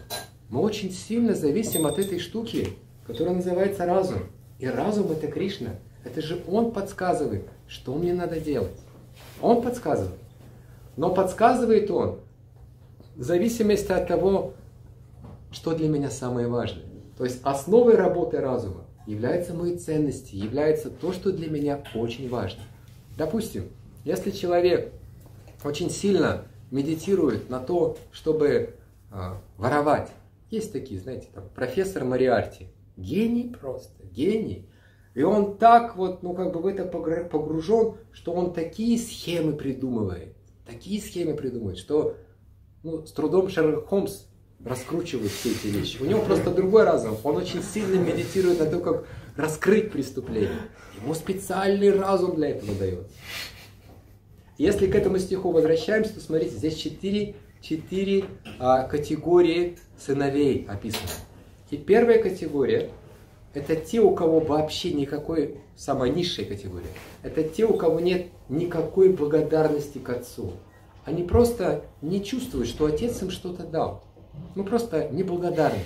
Мы очень сильно зависим от этой штуки, которая называется разум. И разум — это Кришна. Это же он подсказывает, что мне надо делать. Он подсказывает. Но подсказывает он в зависимости от того, что для меня самое важное. То есть основой работы разума являются мои ценности, является то, что для меня очень важно. Допустим, если человек очень сильно медитирует на то, чтобы э, воровать. Есть такие, знаете, там, профессор Мориарти. Гений просто, гений. И он так вот, ну как бы в это погружен, что он такие схемы придумывает. Такие схемы придумывают, что ну, с трудом Шерлок Холмс раскручивает все эти вещи. У него просто другой разум. Он очень сильно медитирует на то, как раскрыть преступление. Ему специальный разум для этого дается. Если к этому стиху возвращаемся, то смотрите, здесь четыре, четыре а, категории сыновей описаны. И первая категория – это те, у кого вообще никакой, самая низшая категория, это те, у кого нет никакой благодарности к отцу. Они просто не чувствуют, что отец им что-то дал. Ну просто неблагодарны.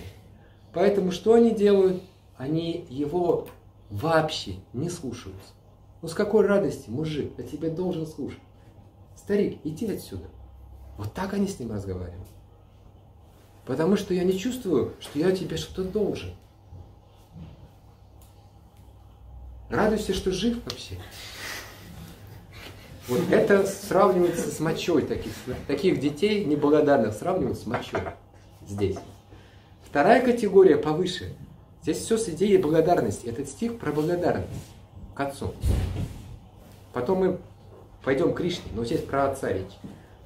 Поэтому что они делают? Они его вообще не слушаются. Ну с какой радости, мужик, я тебя должен слушать. Старик, иди отсюда. Вот так они с ним разговаривают. Потому что я не чувствую, что я тебе что-то должен. Радуйся, что жив вообще. Вот это сравнивается с мочой таких, таких детей неблагодарных, сравнивают с мочой здесь. Вторая категория повыше. Здесь все с идеей благодарности. Этот стих про благодарность к отцу. Потом мы пойдем к Кришне, но здесь про отца речь.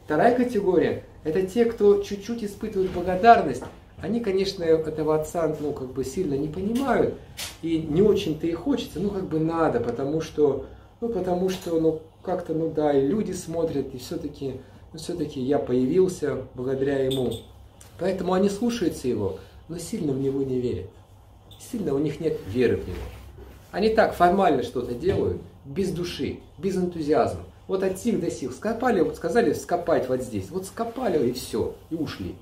Вторая категория – это те, кто чуть-чуть испытывают благодарность. Они, конечно, этого отца ну, как бы сильно не понимают, и не очень-то и хочется, ну, как бы надо, потому что, ну, потому что, ну, как-то, ну, да, и люди смотрят, и все-таки, ну, все-таки я появился благодаря ему. Поэтому они слушаются его, но сильно в него не верят. Сильно у них нет веры в него. Они так формально что-то делают, без души, без энтузиазма. Вот от сих до сих. Скопали, вот сказали скопать вот здесь. Вот скопали и все, и ушли.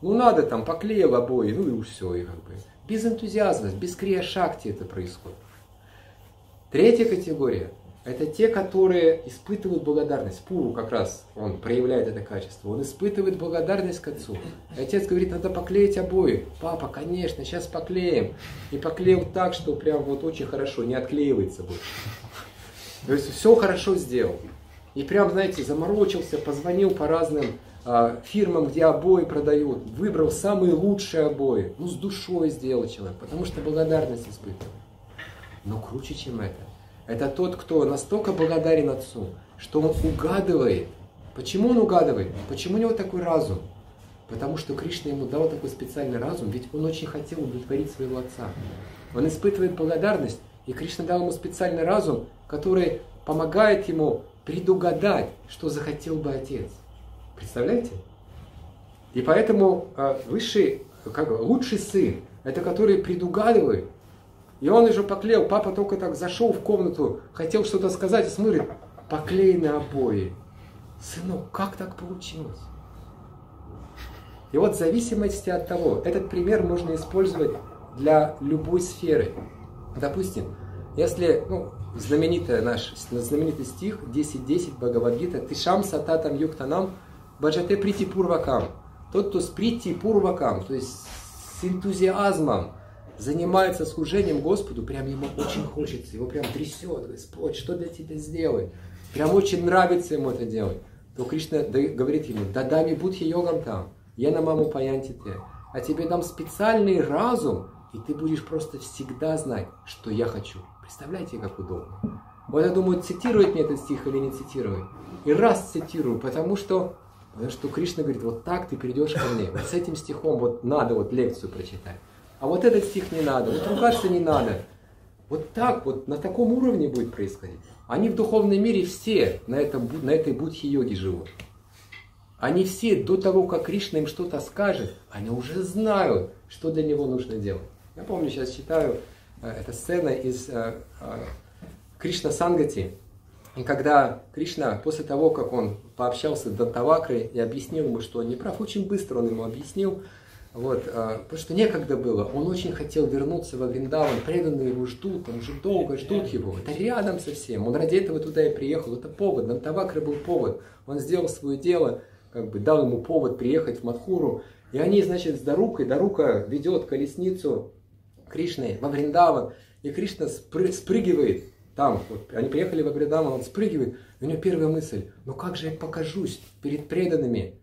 Ну надо там, поклеил обои, ну и уж все. И как бы. Без энтузиазма, без крия-шакти это происходит. Третья категория – это те, которые испытывают благодарность. Пуру как раз, он проявляет это качество. Он испытывает благодарность к отцу. И отец говорит, надо поклеить обои. Папа, конечно, сейчас поклеим. И поклеил так, что прям вот очень хорошо, не отклеивается больше. То есть все хорошо сделал. И прям, знаете, заморочился, позвонил по разным фирмам, где обои продают, выбрал самые лучшие обои. Ну, с душой сделал человек, потому что благодарность испытывал. Но круче, чем это. Это тот, кто настолько благодарен отцу, что он угадывает. Почему он угадывает? Почему у него такой разум? Потому что Кришна ему дал такой специальный разум, ведь он очень хотел удовлетворить своего отца. Он испытывает благодарность, и Кришна дал ему специальный разум, который помогает ему предугадать, что захотел бы отец. Представляете? И поэтому высший, как, лучший сын, это который предугадывает. И он уже поклеил. Папа только так зашел в комнату, хотел что-то сказать, и смотрит, поклеены обои. Сынок, как так получилось? И вот в зависимости от того, этот пример можно использовать для любой сферы. Допустим, если, ну, знаменитый наш, знаменитый стих десять десять Бхагавадгита, «Тишам сататам юктанам баджате прити пурвакам». Тот, кто с прити пурвакам, то есть с энтузиазмом занимается служением Господу, прям ему очень хочется, его прям трясет, Господь, что для тебя сделай? Прям очень нравится ему это делать. То Кришна говорит ему, «Дадами будхи йогам там, я на маму паянти те, а тебе дам специальный разум, и ты будешь просто всегда знать, что я хочу». Представляете, как удобно. Вот я думаю, цитирует мне этот стих или не цитирует. И раз цитирую, потому что, потому что Кришна говорит, вот так ты придешь ко мне. Вот с этим стихом вот надо вот лекцию прочитать. А вот этот стих не надо, вот ругаться не надо. Вот так вот, на таком уровне будет происходить. Они в духовном мире все на, этом, на этой будхи-йоге живут. Они все до того, как Кришна им что-то скажет, они уже знают, что для него нужно делать. Я помню, сейчас читаю, эта сцена из э, э, Кришна-Сангати, когда Кришна, после того, как он пообщался с Дантавакрой и объяснил ему, что он не прав, очень быстро он ему объяснил, вот, э, потому что некогда было, он очень хотел вернуться во Вриндаван, преданные его ждут, он уже долго ждут его, это рядом совсем, он ради этого туда и приехал, это повод, Дантавакра был повод, он сделал свое дело, как бы дал ему повод приехать в Мадхуру, и они, значит, с Дарукой, Дарука ведет колесницу Кришны во Вриндаван, и Кришна спры- спрыгивает там, вот, они приехали во Вриндаван, он спрыгивает, и у него первая мысль, ну как же я покажусь перед преданными,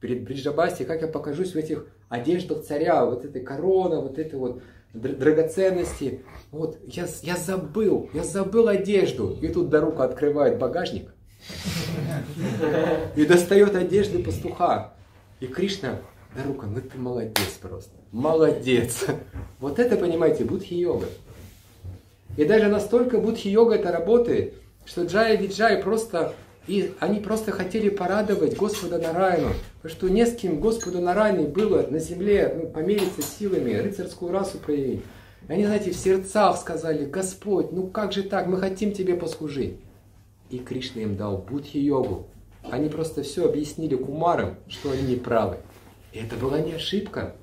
перед Бриджабаси, как я покажусь в этих одеждах царя, вот этой корона, вот этой вот драгоценности, вот, я, я забыл, я забыл одежду, и тут Дарука открывает багажник, и достает одежды пастуха, и Кришна, Дарука, ну ты молодец просто, молодец. Вот это, понимаете, будхи-йога. И даже настолько будхи-йога это работает, что Джайя-Виджай просто, и они просто хотели порадовать Господа Нараяну, потому что не с кем Господу Нараяне было на земле ну, помериться силами, рыцарскую расу проявить. И они, знаете, в сердцах сказали, Господь, ну как же так, мы хотим Тебе послужить. И Кришна им дал будхи-йогу. Они просто все объяснили кумарам, что они не правы. И это была не ошибка,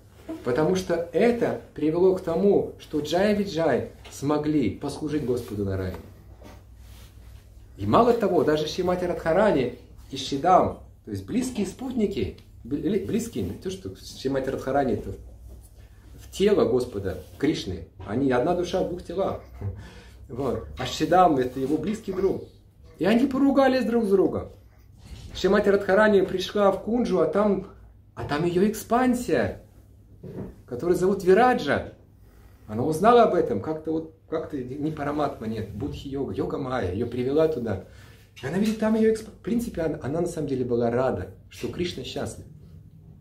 потому что это привело к тому, что Джайя-Виджай смогли послужить Господу Нараяне. И мало того, даже Шримати Радхарани и Шридам, то есть близкие спутники, близкие, не то что Шримати Радхарани это в тело Господа Кришны, они одна душа в двух телах, вот. А Шридам это его близкий друг. И они поругались друг с другом. Шримати Радхарани пришла в Кунджу, а там, а там ее экспансия, которую зовут Вираджа. Она узнала об этом, как-то вот, как-то не Параматма, нет, будхи-йога, йога-майя, ее привела туда. И она видит там ее экспорт. В принципе, она, она на самом деле была рада, что Кришна счастлив.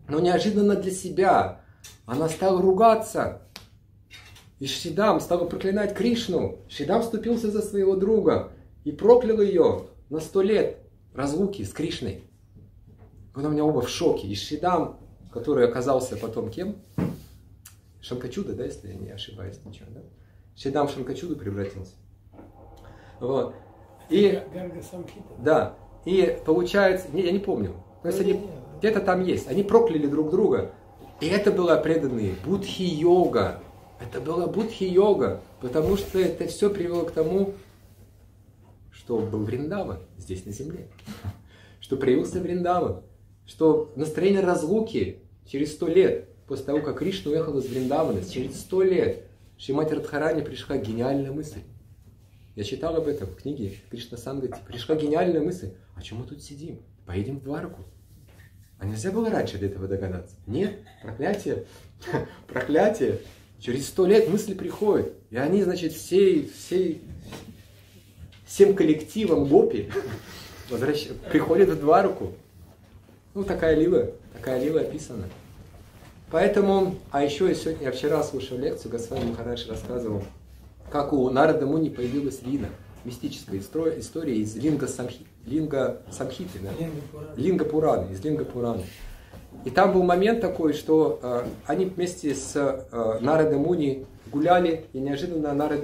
Но неожиданно для себя она стала ругаться. И Шридам стала проклинать Кришну. Шридам вступился за своего друга и проклял ее на сто лет разлуки с Кришной. Когда у меня оба в шоке. И Шридам, который оказался потом кем? Шанкачуда, да, если я не ошибаюсь, ничего, да? Шридам в Шанкачуду превратился. Вот. И, да, и получается, не, я не помню, то есть они где-то там есть, они прокляли друг друга, и это было преданные будхи-йога, это была будхи-йога, потому что это все привело к тому, что был Вриндаван здесь на земле, что проявился Вриндаван, что настроение разлуки через сто лет после того, как Кришна уехал из Вриндавана, через сто лет Шримати Радхарани пришла гениальная мысль. Я читал об этом в книге Кришна-Сангати. Пришла гениальная мысль. А чем мы тут сидим? Поедем в Двараку. А нельзя было раньше до этого догадаться? Нет, проклятие. Проклятие. Через сто лет мысли приходят. И они, значит, всей, всей, всем коллективом гопи возвращ... приходят в Двараку. Ну, такая лила. Такая лила описана. Поэтому, а еще я сегодня, я вчера слушал лекцию, Госвами Махарадж рассказывал, как у Нарада Муни появилась Рина, мистическая история из Линга-Самхиты, Линга да? Линга-Пураны, из Линга-Пураны. И там был момент такой, что э, они вместе с э, Нарада Муни гуляли, и неожиданно Нарад...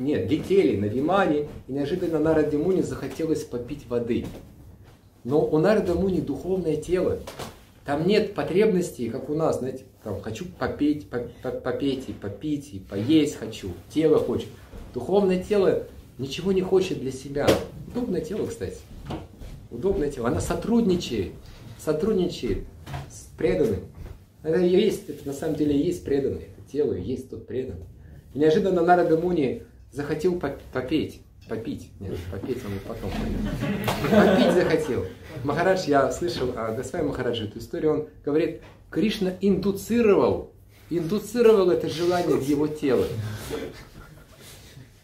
Нет, летели на Вимане, и неожиданно Нарада Муни захотелось попить воды. Но у Нарада Муни духовное тело, там нет потребностей, как у нас, знаете, там, хочу попеть, попеть и попить, и поесть хочу, тело хочет. Духовное тело ничего не хочет для себя. Удобное тело, кстати. Удобное тело. Она сотрудничает, сотрудничает с преданным. Это ее есть, это на самом деле есть преданное. Это тело есть тот преданный. И неожиданно Нарада Муни захотел попеть. Попить. Нет, попеть он потом поет. Попить захотел. Махарадж, я слышал о Госвами Махараджи эту историю, он говорит, Кришна индуцировал, индуцировал это желание в его тело.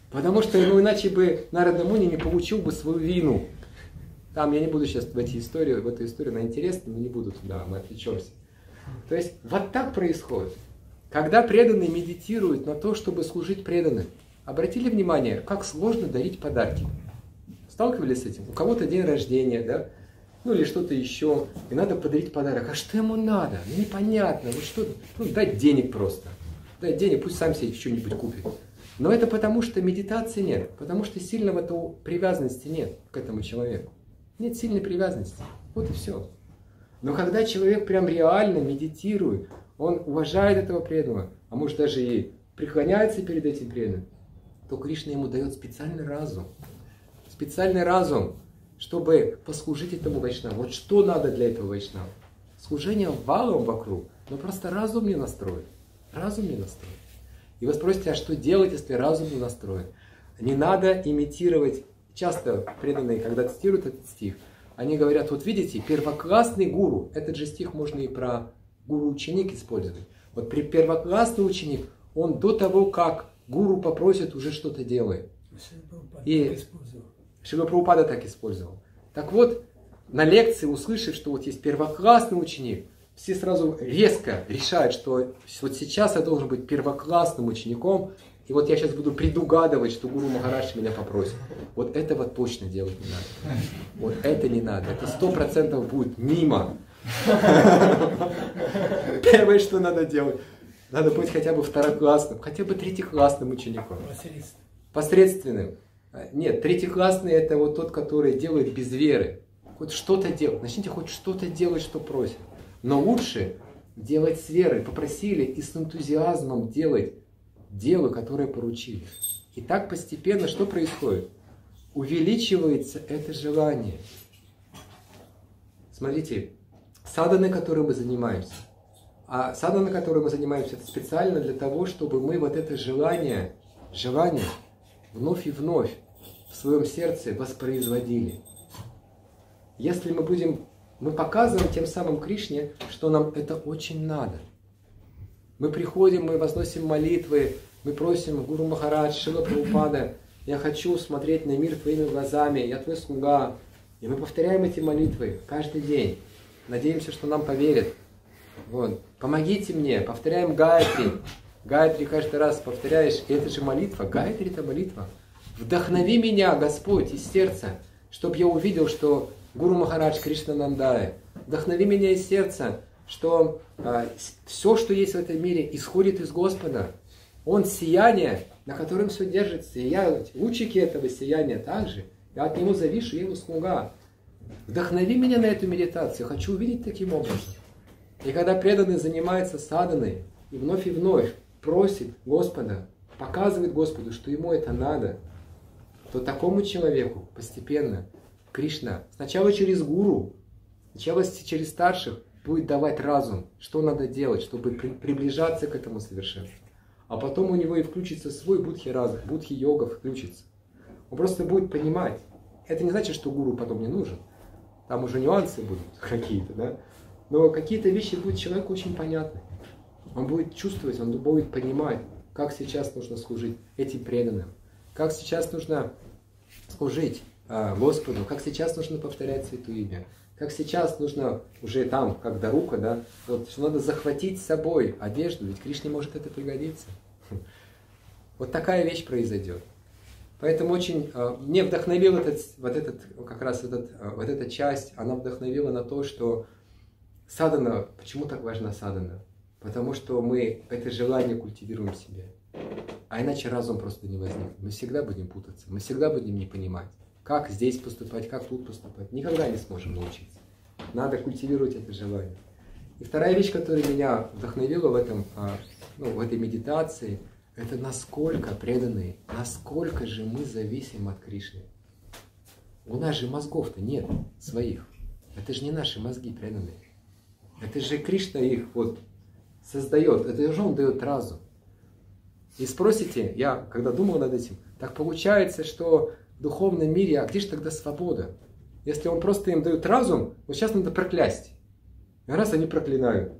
Потому что, ну, иначе бы Нарада Муни не получил бы свою вину. Там я не буду сейчас в эти истории, в эту историю, она интересна, но не буду туда, мы отвлечемся. То есть вот так происходит. Когда преданные медитируют на то, чтобы служить преданным. Обратили внимание, как сложно дарить подарки. Сталкивались с этим? У кого-то день рождения, да? Ну или что-то еще. И надо подарить подарок. А что ему надо? Ну, непонятно. Вот что? Ну, дать денег просто. Дать денег, пусть сам себе что-нибудь купит. Но это потому, что медитации нет. Потому что сильного этого привязанности нет к этому человеку. Нет сильной привязанности. Вот и все. Но когда человек прям реально медитирует, он уважает этого преданного, а может даже и преклоняется перед этим преданным, то Кришна ему дает специальный разум. Специальный разум, чтобы послужить этому вайшнаву. Вот что надо для этого вайшнава? Служение валом вокруг, но просто разум не настроен. Разум не настроен. И вы спросите, а что делать, если разум не настроен? Не надо имитировать. Часто преданные, когда цитируют этот стих, они говорят, вот видите, первоклассный гуру. Этот же стих можно и про гуру-ученик использовать. Вот при первоклассный ученик, он до того, как гуру попросит, уже что-то делает. И Шрила Прабхупада так использовал. Так вот, на лекции, услышав, что вот есть первоклассный ученик, все сразу резко решают, что вот сейчас я должен быть первоклассным учеником, и вот я сейчас буду предугадывать, что гуру Махарадж меня попросит. Вот этого точно делать не надо. Вот это не надо. Это сто процентов будет мимо. Первое, что надо делать. Надо быть хотя бы второклассным, хотя бы третьеклассным учеником. Посредственным. Посредственным. Нет, третьеклассный это вот тот, который делает без веры. Хоть что-то делать. Начните хоть что-то делать, что просят. Но лучше делать с верой. Попросили и с энтузиазмом делать дело, которое поручили. И так постепенно что происходит? Увеличивается это желание. Смотрите, садханы, которой мы занимаемся, а садхана, которой мы занимаемся, это специально для того, чтобы мы вот это желание, желание вновь и вновь в своем сердце воспроизводили. Если мы будем, мы показываем тем самым Кришне, что нам это очень надо. Мы приходим, мы возносим молитвы, мы просим Гуру Махарадж, Шрила Прабхупада, я хочу смотреть на мир твоими глазами, я твой слуга, И мы повторяем эти молитвы каждый день. Надеемся, что нам поверят. Вот. Помогите мне. Повторяем гайатри. Гайатри каждый раз повторяешь. И это же молитва. Гайатри – это молитва. Вдохнови меня, Господь, из сердца, чтобы я увидел, что Гуру Махарадж Кришна Нандая. Вдохнови меня из сердца, что а, все, что есть в этом мире, исходит из Господа. Он сияние, на котором все держится. И я лучики этого сияния также. Я от него завишу, я его слуга. Вдохнови меня на эту медитацию. Хочу увидеть таким образом. И когда преданный занимается саданой и вновь и вновь просит Господа, показывает Господу, что ему это надо, то такому человеку постепенно Кришна сначала через гуру, сначала через старших будет давать разум, что надо делать, чтобы приближаться к этому совершенству. А потом у него и включится свой будхи-разум, будхи-йога включится. Он просто будет понимать. Это не значит, что гуру потом не нужен. Там уже нюансы будут какие-то, да? Но какие-то вещи будут человеку очень понятны. Он будет чувствовать, он будет понимать, как сейчас нужно служить этим преданным, как сейчас нужно служить э, Господу, как сейчас нужно повторять Святое Имя, как сейчас нужно уже там, как Дарука, да, вот, что надо захватить с собой одежду, ведь Кришне может это пригодиться. Вот такая вещь произойдет. Поэтому очень э, мне вдохновила этот, вот этот, как раз этот, э, вот эта часть, она вдохновила на то, что садана, почему так важна садана? Потому что мы это желание культивируем в себе. А иначе разум просто не возникнет. Мы всегда будем путаться, мы всегда будем не понимать, как здесь поступать, как тут поступать. Никогда не сможем научиться. Надо культивировать это желание. И вторая вещь, которая меня вдохновила в, этом, ну, в этой медитации, это насколько преданные, насколько же мы зависим от Кришны. У нас же мозгов-то нет своих. Это же не наши мозги преданные. Это же Кришна их вот создает, это же он дает разум. И спросите, я когда думал над этим, так получается, что в духовном мире, а где же тогда свобода? Если он просто им дает разум, вот сейчас надо проклясть. И раз они проклинают.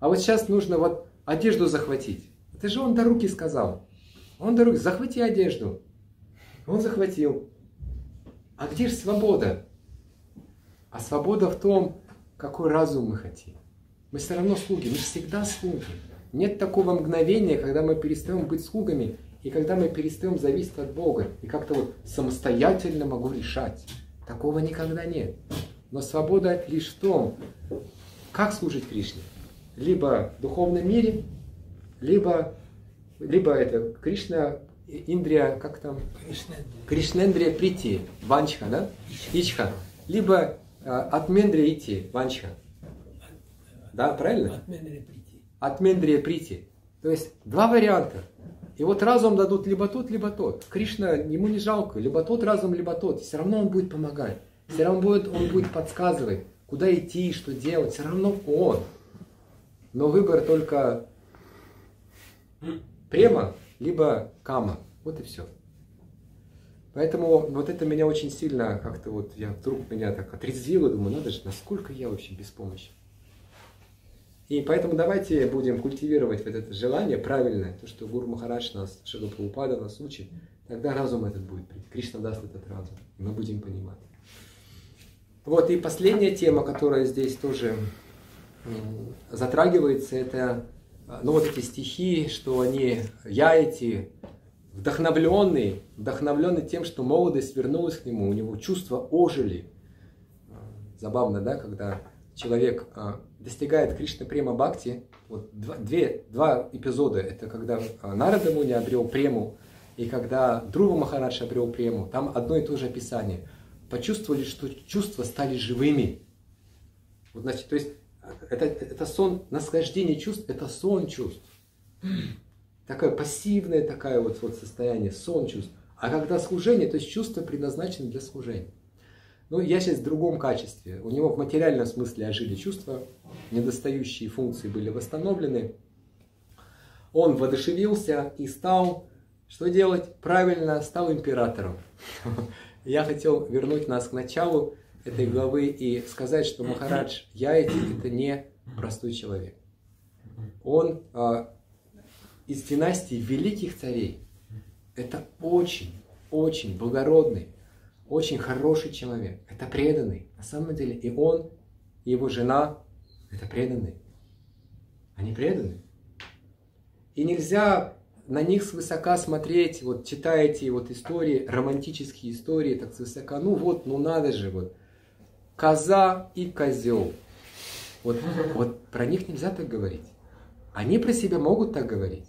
А вот сейчас нужно вот одежду захватить. Это же он Даруке сказал. Он Даруке, захвати одежду. Он захватил. А где же свобода? А свобода в том, какой разум мы хотим. Мы все равно слуги, мы всегда слуги. Нет такого мгновения, когда мы перестаем быть слугами, и когда мы перестаем зависеть от Бога, и как-то вот самостоятельно могу решать. Такого никогда нет. Но свобода лишь в том, как служить Кришне. Либо в духовном мире, либо, либо это Кришна, Индрия, как там? Кришна Индрия прити, ванчха, да? Ичха. Либо от Мендрия идти, ванчха. Да, правильно? От Мендрия прити. От Мендрия прити. То есть два варианта. И вот разум дадут либо тот, либо тот. Кришна, ему не жалко. Либо тот разум, либо тот. Все равно он будет помогать. Все равно будет, он будет подсказывать, куда идти, что делать. Все равно он. Но выбор только према, либо кама. Вот и все. Поэтому вот это меня очень сильно как-то вот, я вдруг меня так отрезвило, думаю, надо же, насколько я вообще беспомощен. И поэтому давайте будем культивировать вот это желание правильное, то, что Гуру Махарадж нас, Шрила Прабхупада нас учит, тогда разум этот будет, Кришна даст этот разум, и мы будем понимать. Вот, и последняя тема, которая здесь тоже затрагивается, это, ну, вот эти стихи, что они, Яйти, вдохновленный, вдохновленный тем, что молодость вернулась к нему, у него чувства ожили. Забавно, да, когда человек достигает Кришна према бхакти. Вот два, две, два эпизода. Это когда Нарада Муни обрел прему и когда Друва Махарадж обрел прему. Там одно и то же описание. Почувствовали, что чувства стали живыми. Вот, значит, то есть это, это сон, наслаждение чувств, это сон чувств. Такое пассивное такое вот, вот состояние, сон чувств. А когда служение, то есть чувства предназначены для служения. Ну, я сейчас в другом качестве. У него в материальном смысле ожили чувства, недостающие функции были восстановлены. Он воодушевился и стал, что делать? Правильно, стал императором. Я хотел вернуть нас к началу этой главы и сказать, что Махарадж Яйти – это не простой человек. Он из династии великих царей. Это очень, очень благородный, очень хороший человек, это преданный. На самом деле и он, и его жена – это преданные. Они преданы. И нельзя на них свысока смотреть, вот читаете вот истории, романтические истории, так свысока, ну вот, ну надо же, вот, коза и козел. Вот, вот про них нельзя так говорить. Они про себя могут так говорить.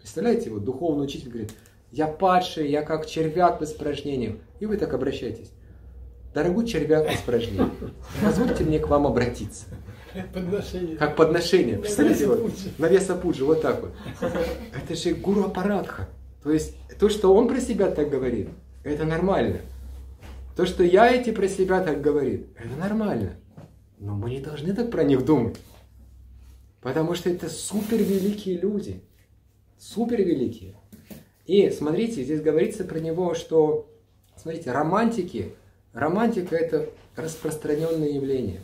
Представляете, вот духовный учитель говорит, я падший, я как червяк в испражнениях. И вы так обращаетесь. Дорогой червяк в испражнениях, позвольте мне к вам обратиться. Подношение. Как подношение. Представляете, вот, на весапуджи, вот так вот. Это же гуру апаратха. То есть то, что он про себя так говорит, это нормально. То, что Яйти про себя так говорит, это нормально. Но мы не должны так про них думать. Потому что это супервеликие люди. Супервеликие. И смотрите, здесь говорится про него, что, смотрите, романтики. Романтика – это распространенное явление.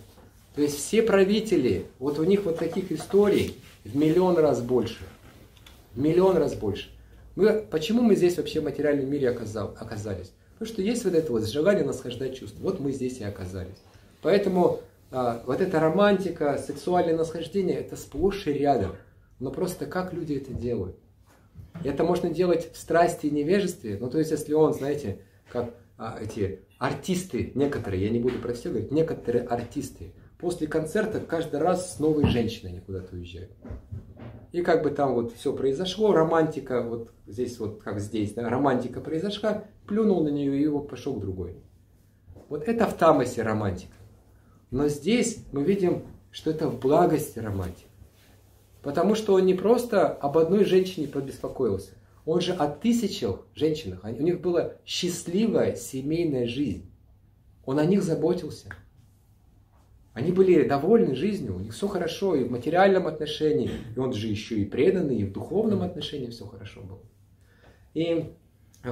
То есть все правители, вот у них вот таких историй в миллион раз больше. В миллион раз больше. Мы, почему мы здесь вообще в материальном мире оказал, оказались? Потому что есть вот это вот желание насхождать чувства. Вот мы здесь и оказались. Поэтому а, вот эта романтика, сексуальное насхождение, это сплошь и рядом. Но просто как люди это делают? Это можно делать в страсти и невежестве. Ну то есть если он, знаете, как а, эти артисты некоторые, я не буду про все говорить, некоторые артисты, после концерта каждый раз с новой женщиной они куда-то уезжают. И как бы там вот все произошло, романтика, вот здесь вот как здесь, да, романтика произошла, плюнул на нее и его пошел к другой. Вот это в тамасе романтика. Но здесь мы видим, что это в благости романтика. Потому что он не просто об одной женщине побеспокоился, он же о тысячах женщинах. У них была счастливая семейная жизнь. Он о них заботился. Они были довольны жизнью, у них все хорошо и в материальном отношении, и он же еще и преданный, и в духовном отношении все хорошо было. И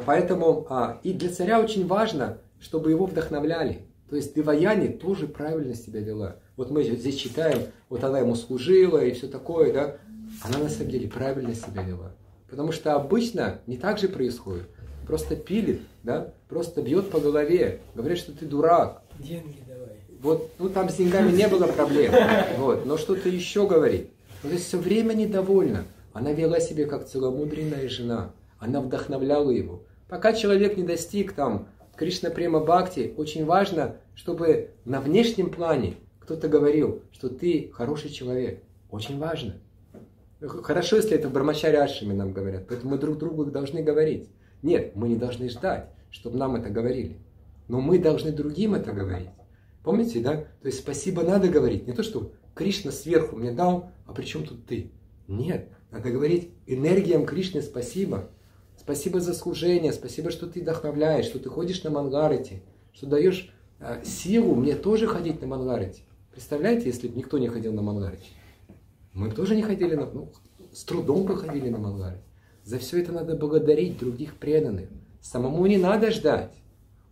поэтому а, и для царя очень важно, чтобы его вдохновляли. То есть Деваяни тоже правильно себя вела. Вот мы здесь читаем, вот она ему служила и все такое, да. Она на самом деле правильно себя вела. Потому что обычно не так же происходит. Просто пилит, да, просто бьет по голове, говорит, что ты дурак. Деньги давай. Вот, ну там с деньгами не было проблем, вот, но что-то еще говорит. То есть все время недовольна. Она вела себя как целомудренная жена. Она вдохновляла его. Пока человек не достиг там Кришна Према Бхакти, очень важно, чтобы на внешнем плане кто-то говорил, что ты хороший человек. Очень важно. Хорошо, если это в Брамачари Ашраме нам говорят, поэтому мы друг другу должны говорить. Нет, мы не должны ждать, чтобы нам это говорили. Но мы должны другим это говорить. Помните, да? То есть спасибо надо говорить. Не то, что Кришна сверху мне дал, а при чем тут ты? Нет. Надо говорить энергиям Кришны спасибо. Спасибо за служение, спасибо, что ты вдохновляешь, что ты ходишь на мангарати, что даешь э, силу мне тоже ходить на мангарати. Представляете, если бы никто не ходил на мангарати? Мы тоже не ходили, на, ну, с трудом проходили на мангарати. За все это надо благодарить других преданных. Самому не надо ждать,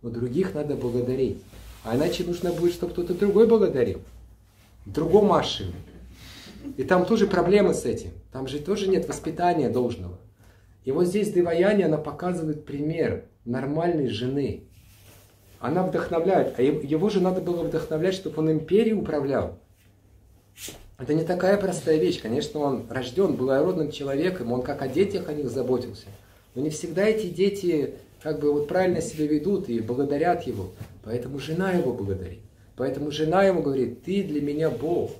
но других надо благодарить. А иначе нужно будет, чтобы кто-то другой благодарил. Другому ашиме. И там тоже проблемы с этим. Там же тоже нет воспитания должного. И вот здесь Деваяни, она показывает пример нормальной жены. Она вдохновляет. А его же надо было вдохновлять, чтобы он империей управлял. Это не такая простая вещь. Конечно, он рожден благородным человеком, он как о детях о них заботился. Но не всегда эти дети как бы вот правильно себя ведут и благодарят его. Поэтому жена его благодарит. Поэтому жена ему говорит, ты для меня Бог.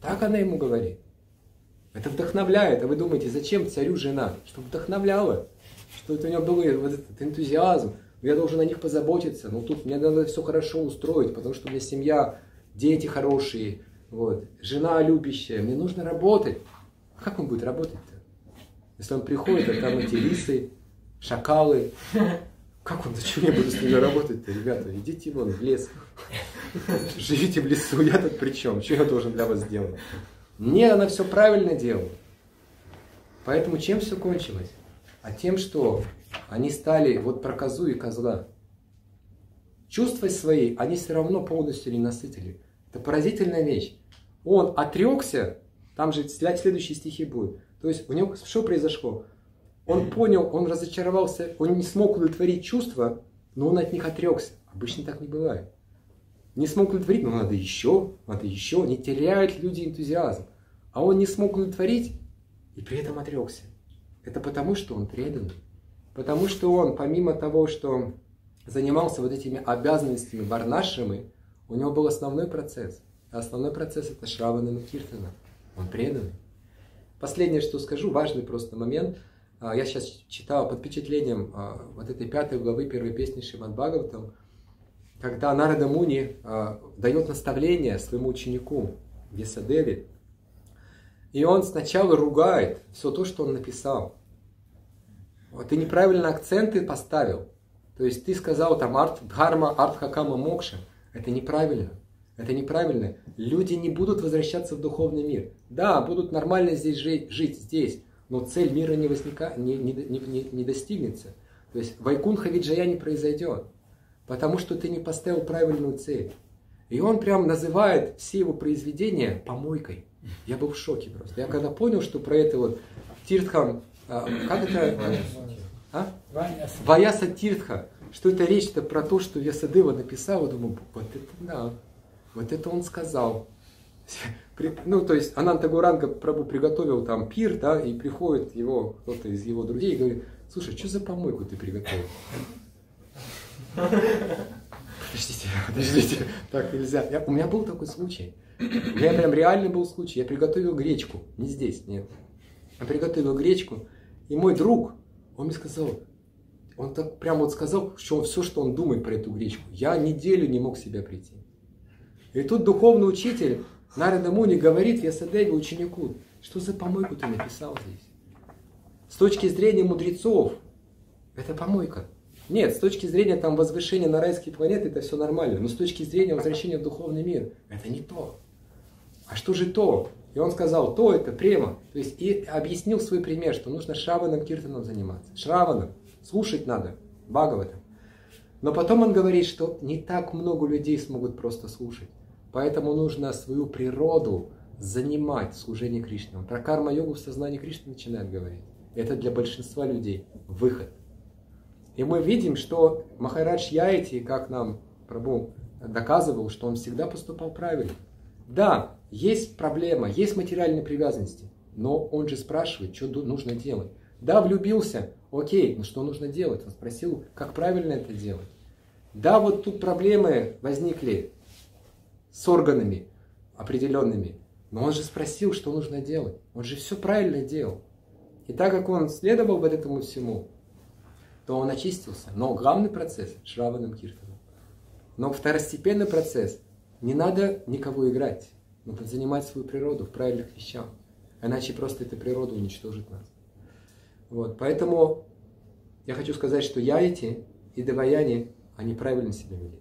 Так она ему говорит. Это вдохновляет. А вы думаете, зачем царю жена? Чтобы вдохновляла. Чтобы у него был вот этот энтузиазм. Я должен о них позаботиться. Но тут мне надо все хорошо устроить, потому что у меня семья, дети хорошие, вот, жена любящая. Мне нужно работать. А как он будет работать-то? Если он приходит, а там эти лисы, шакалы. Как он, зачем я буду с ними работать-то, ребята? Идите вон в лес. Живите в лесу, я тут при чем? Что я должен для вас сделать? Нет, она все правильно делала. Поэтому чем все кончилось? А тем, что они стали вот про козу и козла. Чувства свои они все равно полностью не насытили. Это поразительная вещь. Он отрекся, там же следующие стихи будут. То есть у него что произошло? Он понял, он разочаровался, он не смог удовлетворить чувства, но он от них отрекся. Обычно так не бывает. Не смог удовлетворить, но надо еще, надо еще. Не теряют люди энтузиазм. А он не смог удовлетворить и при этом отрекся. Это потому, что он предан. Потому что он, помимо того, что занимался вот этими обязанностями варнашами, у него был основной процесс. А основной процесс — это Шравана и Киртана. Он преданный. Последнее, что скажу, важный просто момент. Я сейчас читал под впечатлением вот этой пятой главы первой песни Шримад-Бхагаватам, когда Нарада Муни дает наставление своему ученику Васудеве, и он сначала ругает все то, что он написал. Ты неправильно акценты поставил. То есть ты сказал там арт, дхарма, артха, кама, мокша. Это неправильно. Это неправильно. Люди не будут возвращаться в духовный мир. Да, будут нормально здесь жить, жить здесь, но цель мира не, возника, не, не, не, не достигнется. То есть Вайкунха-Виджая не произойдет, потому что ты не поставил правильную цель. И он прям называет все его произведения помойкой. Я был в шоке просто. Я когда понял, что про это вот Тиртхам... Как это? А? Ваяса Тиртха. Что это речь-то про то, что Васудева написал, я думаю, вот это да. Вот это он сказал. Ну, то есть, Ананта Гауранга Прабу приготовил там пир, да, и приходит его, кто-то из его друзей и говорит: слушай, что за помойку ты приготовил? Подождите, подождите, так нельзя. Я, у меня был такой случай. У меня прям реальный был случай. Я приготовил гречку. Не здесь, нет. Я приготовил гречку, и мой друг, он мне сказал, он так прям вот сказал, что он, все, что он думает про эту гречку. Я неделю не мог в себя прийти. И тут духовный учитель Нарада Муни говорит Васудеве, ученику: что за помойку ты написал здесь? С точки зрения мудрецов, это помойка. Нет, с точки зрения там возвышения на райские планеты, это все нормально. Но с точки зрения возвращения в духовный мир, это не то. А что же то? И он сказал, то это према. То есть и объяснил свой пример, что нужно Шраваном, Киртаном заниматься. Шраваном. Слушать надо. Бхагаватам. Но потом он говорит, что не так много людей смогут просто слушать. Поэтому нужно свою природу занимать в служении Кришне. Он про карма-йогу в сознании Кришны начинает говорить. Это для большинства людей выход. И мы видим, что Махарадж Яйти, как нам Прабху доказывал, что он всегда поступал правильно. Да, есть проблема, есть материальные привязанности, но он же спрашивает, что нужно делать. Да, влюбился, окей, но что нужно делать? Он спросил, как правильно это делать. Да, вот тут проблемы возникли с органами определенными, но он же спросил, что нужно делать. Он же все правильно делал. И так как он следовал вот этому всему, то он очистился. Но главный процесс – Шраванам Киртаном. Но второстепенный процесс – не надо никого играть. Надо занимать свою природу в правильных вещах. Иначе просто эта природа уничтожит нас. Вот. Поэтому я хочу сказать, что Яйти и Деваяни, они правильно себя вели.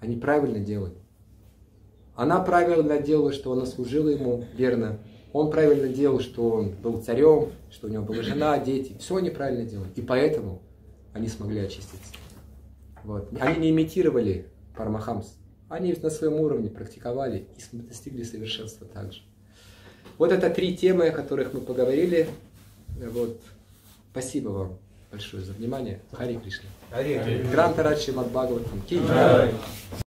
Они правильно делали. Она правильно делала, что она служила ему верно. Он правильно делал, что он был царем, что у него была жена, дети. Все они правильно делали. И поэтому они смогли очиститься. Вот. Они не имитировали парамахамс. Они на своем уровне практиковали и достигли совершенства также. Вот это три темы, о которых мы поговорили. Вот. Спасибо вам большое за внимание. Харе Кришна. Грантарадши Мадбагаватам.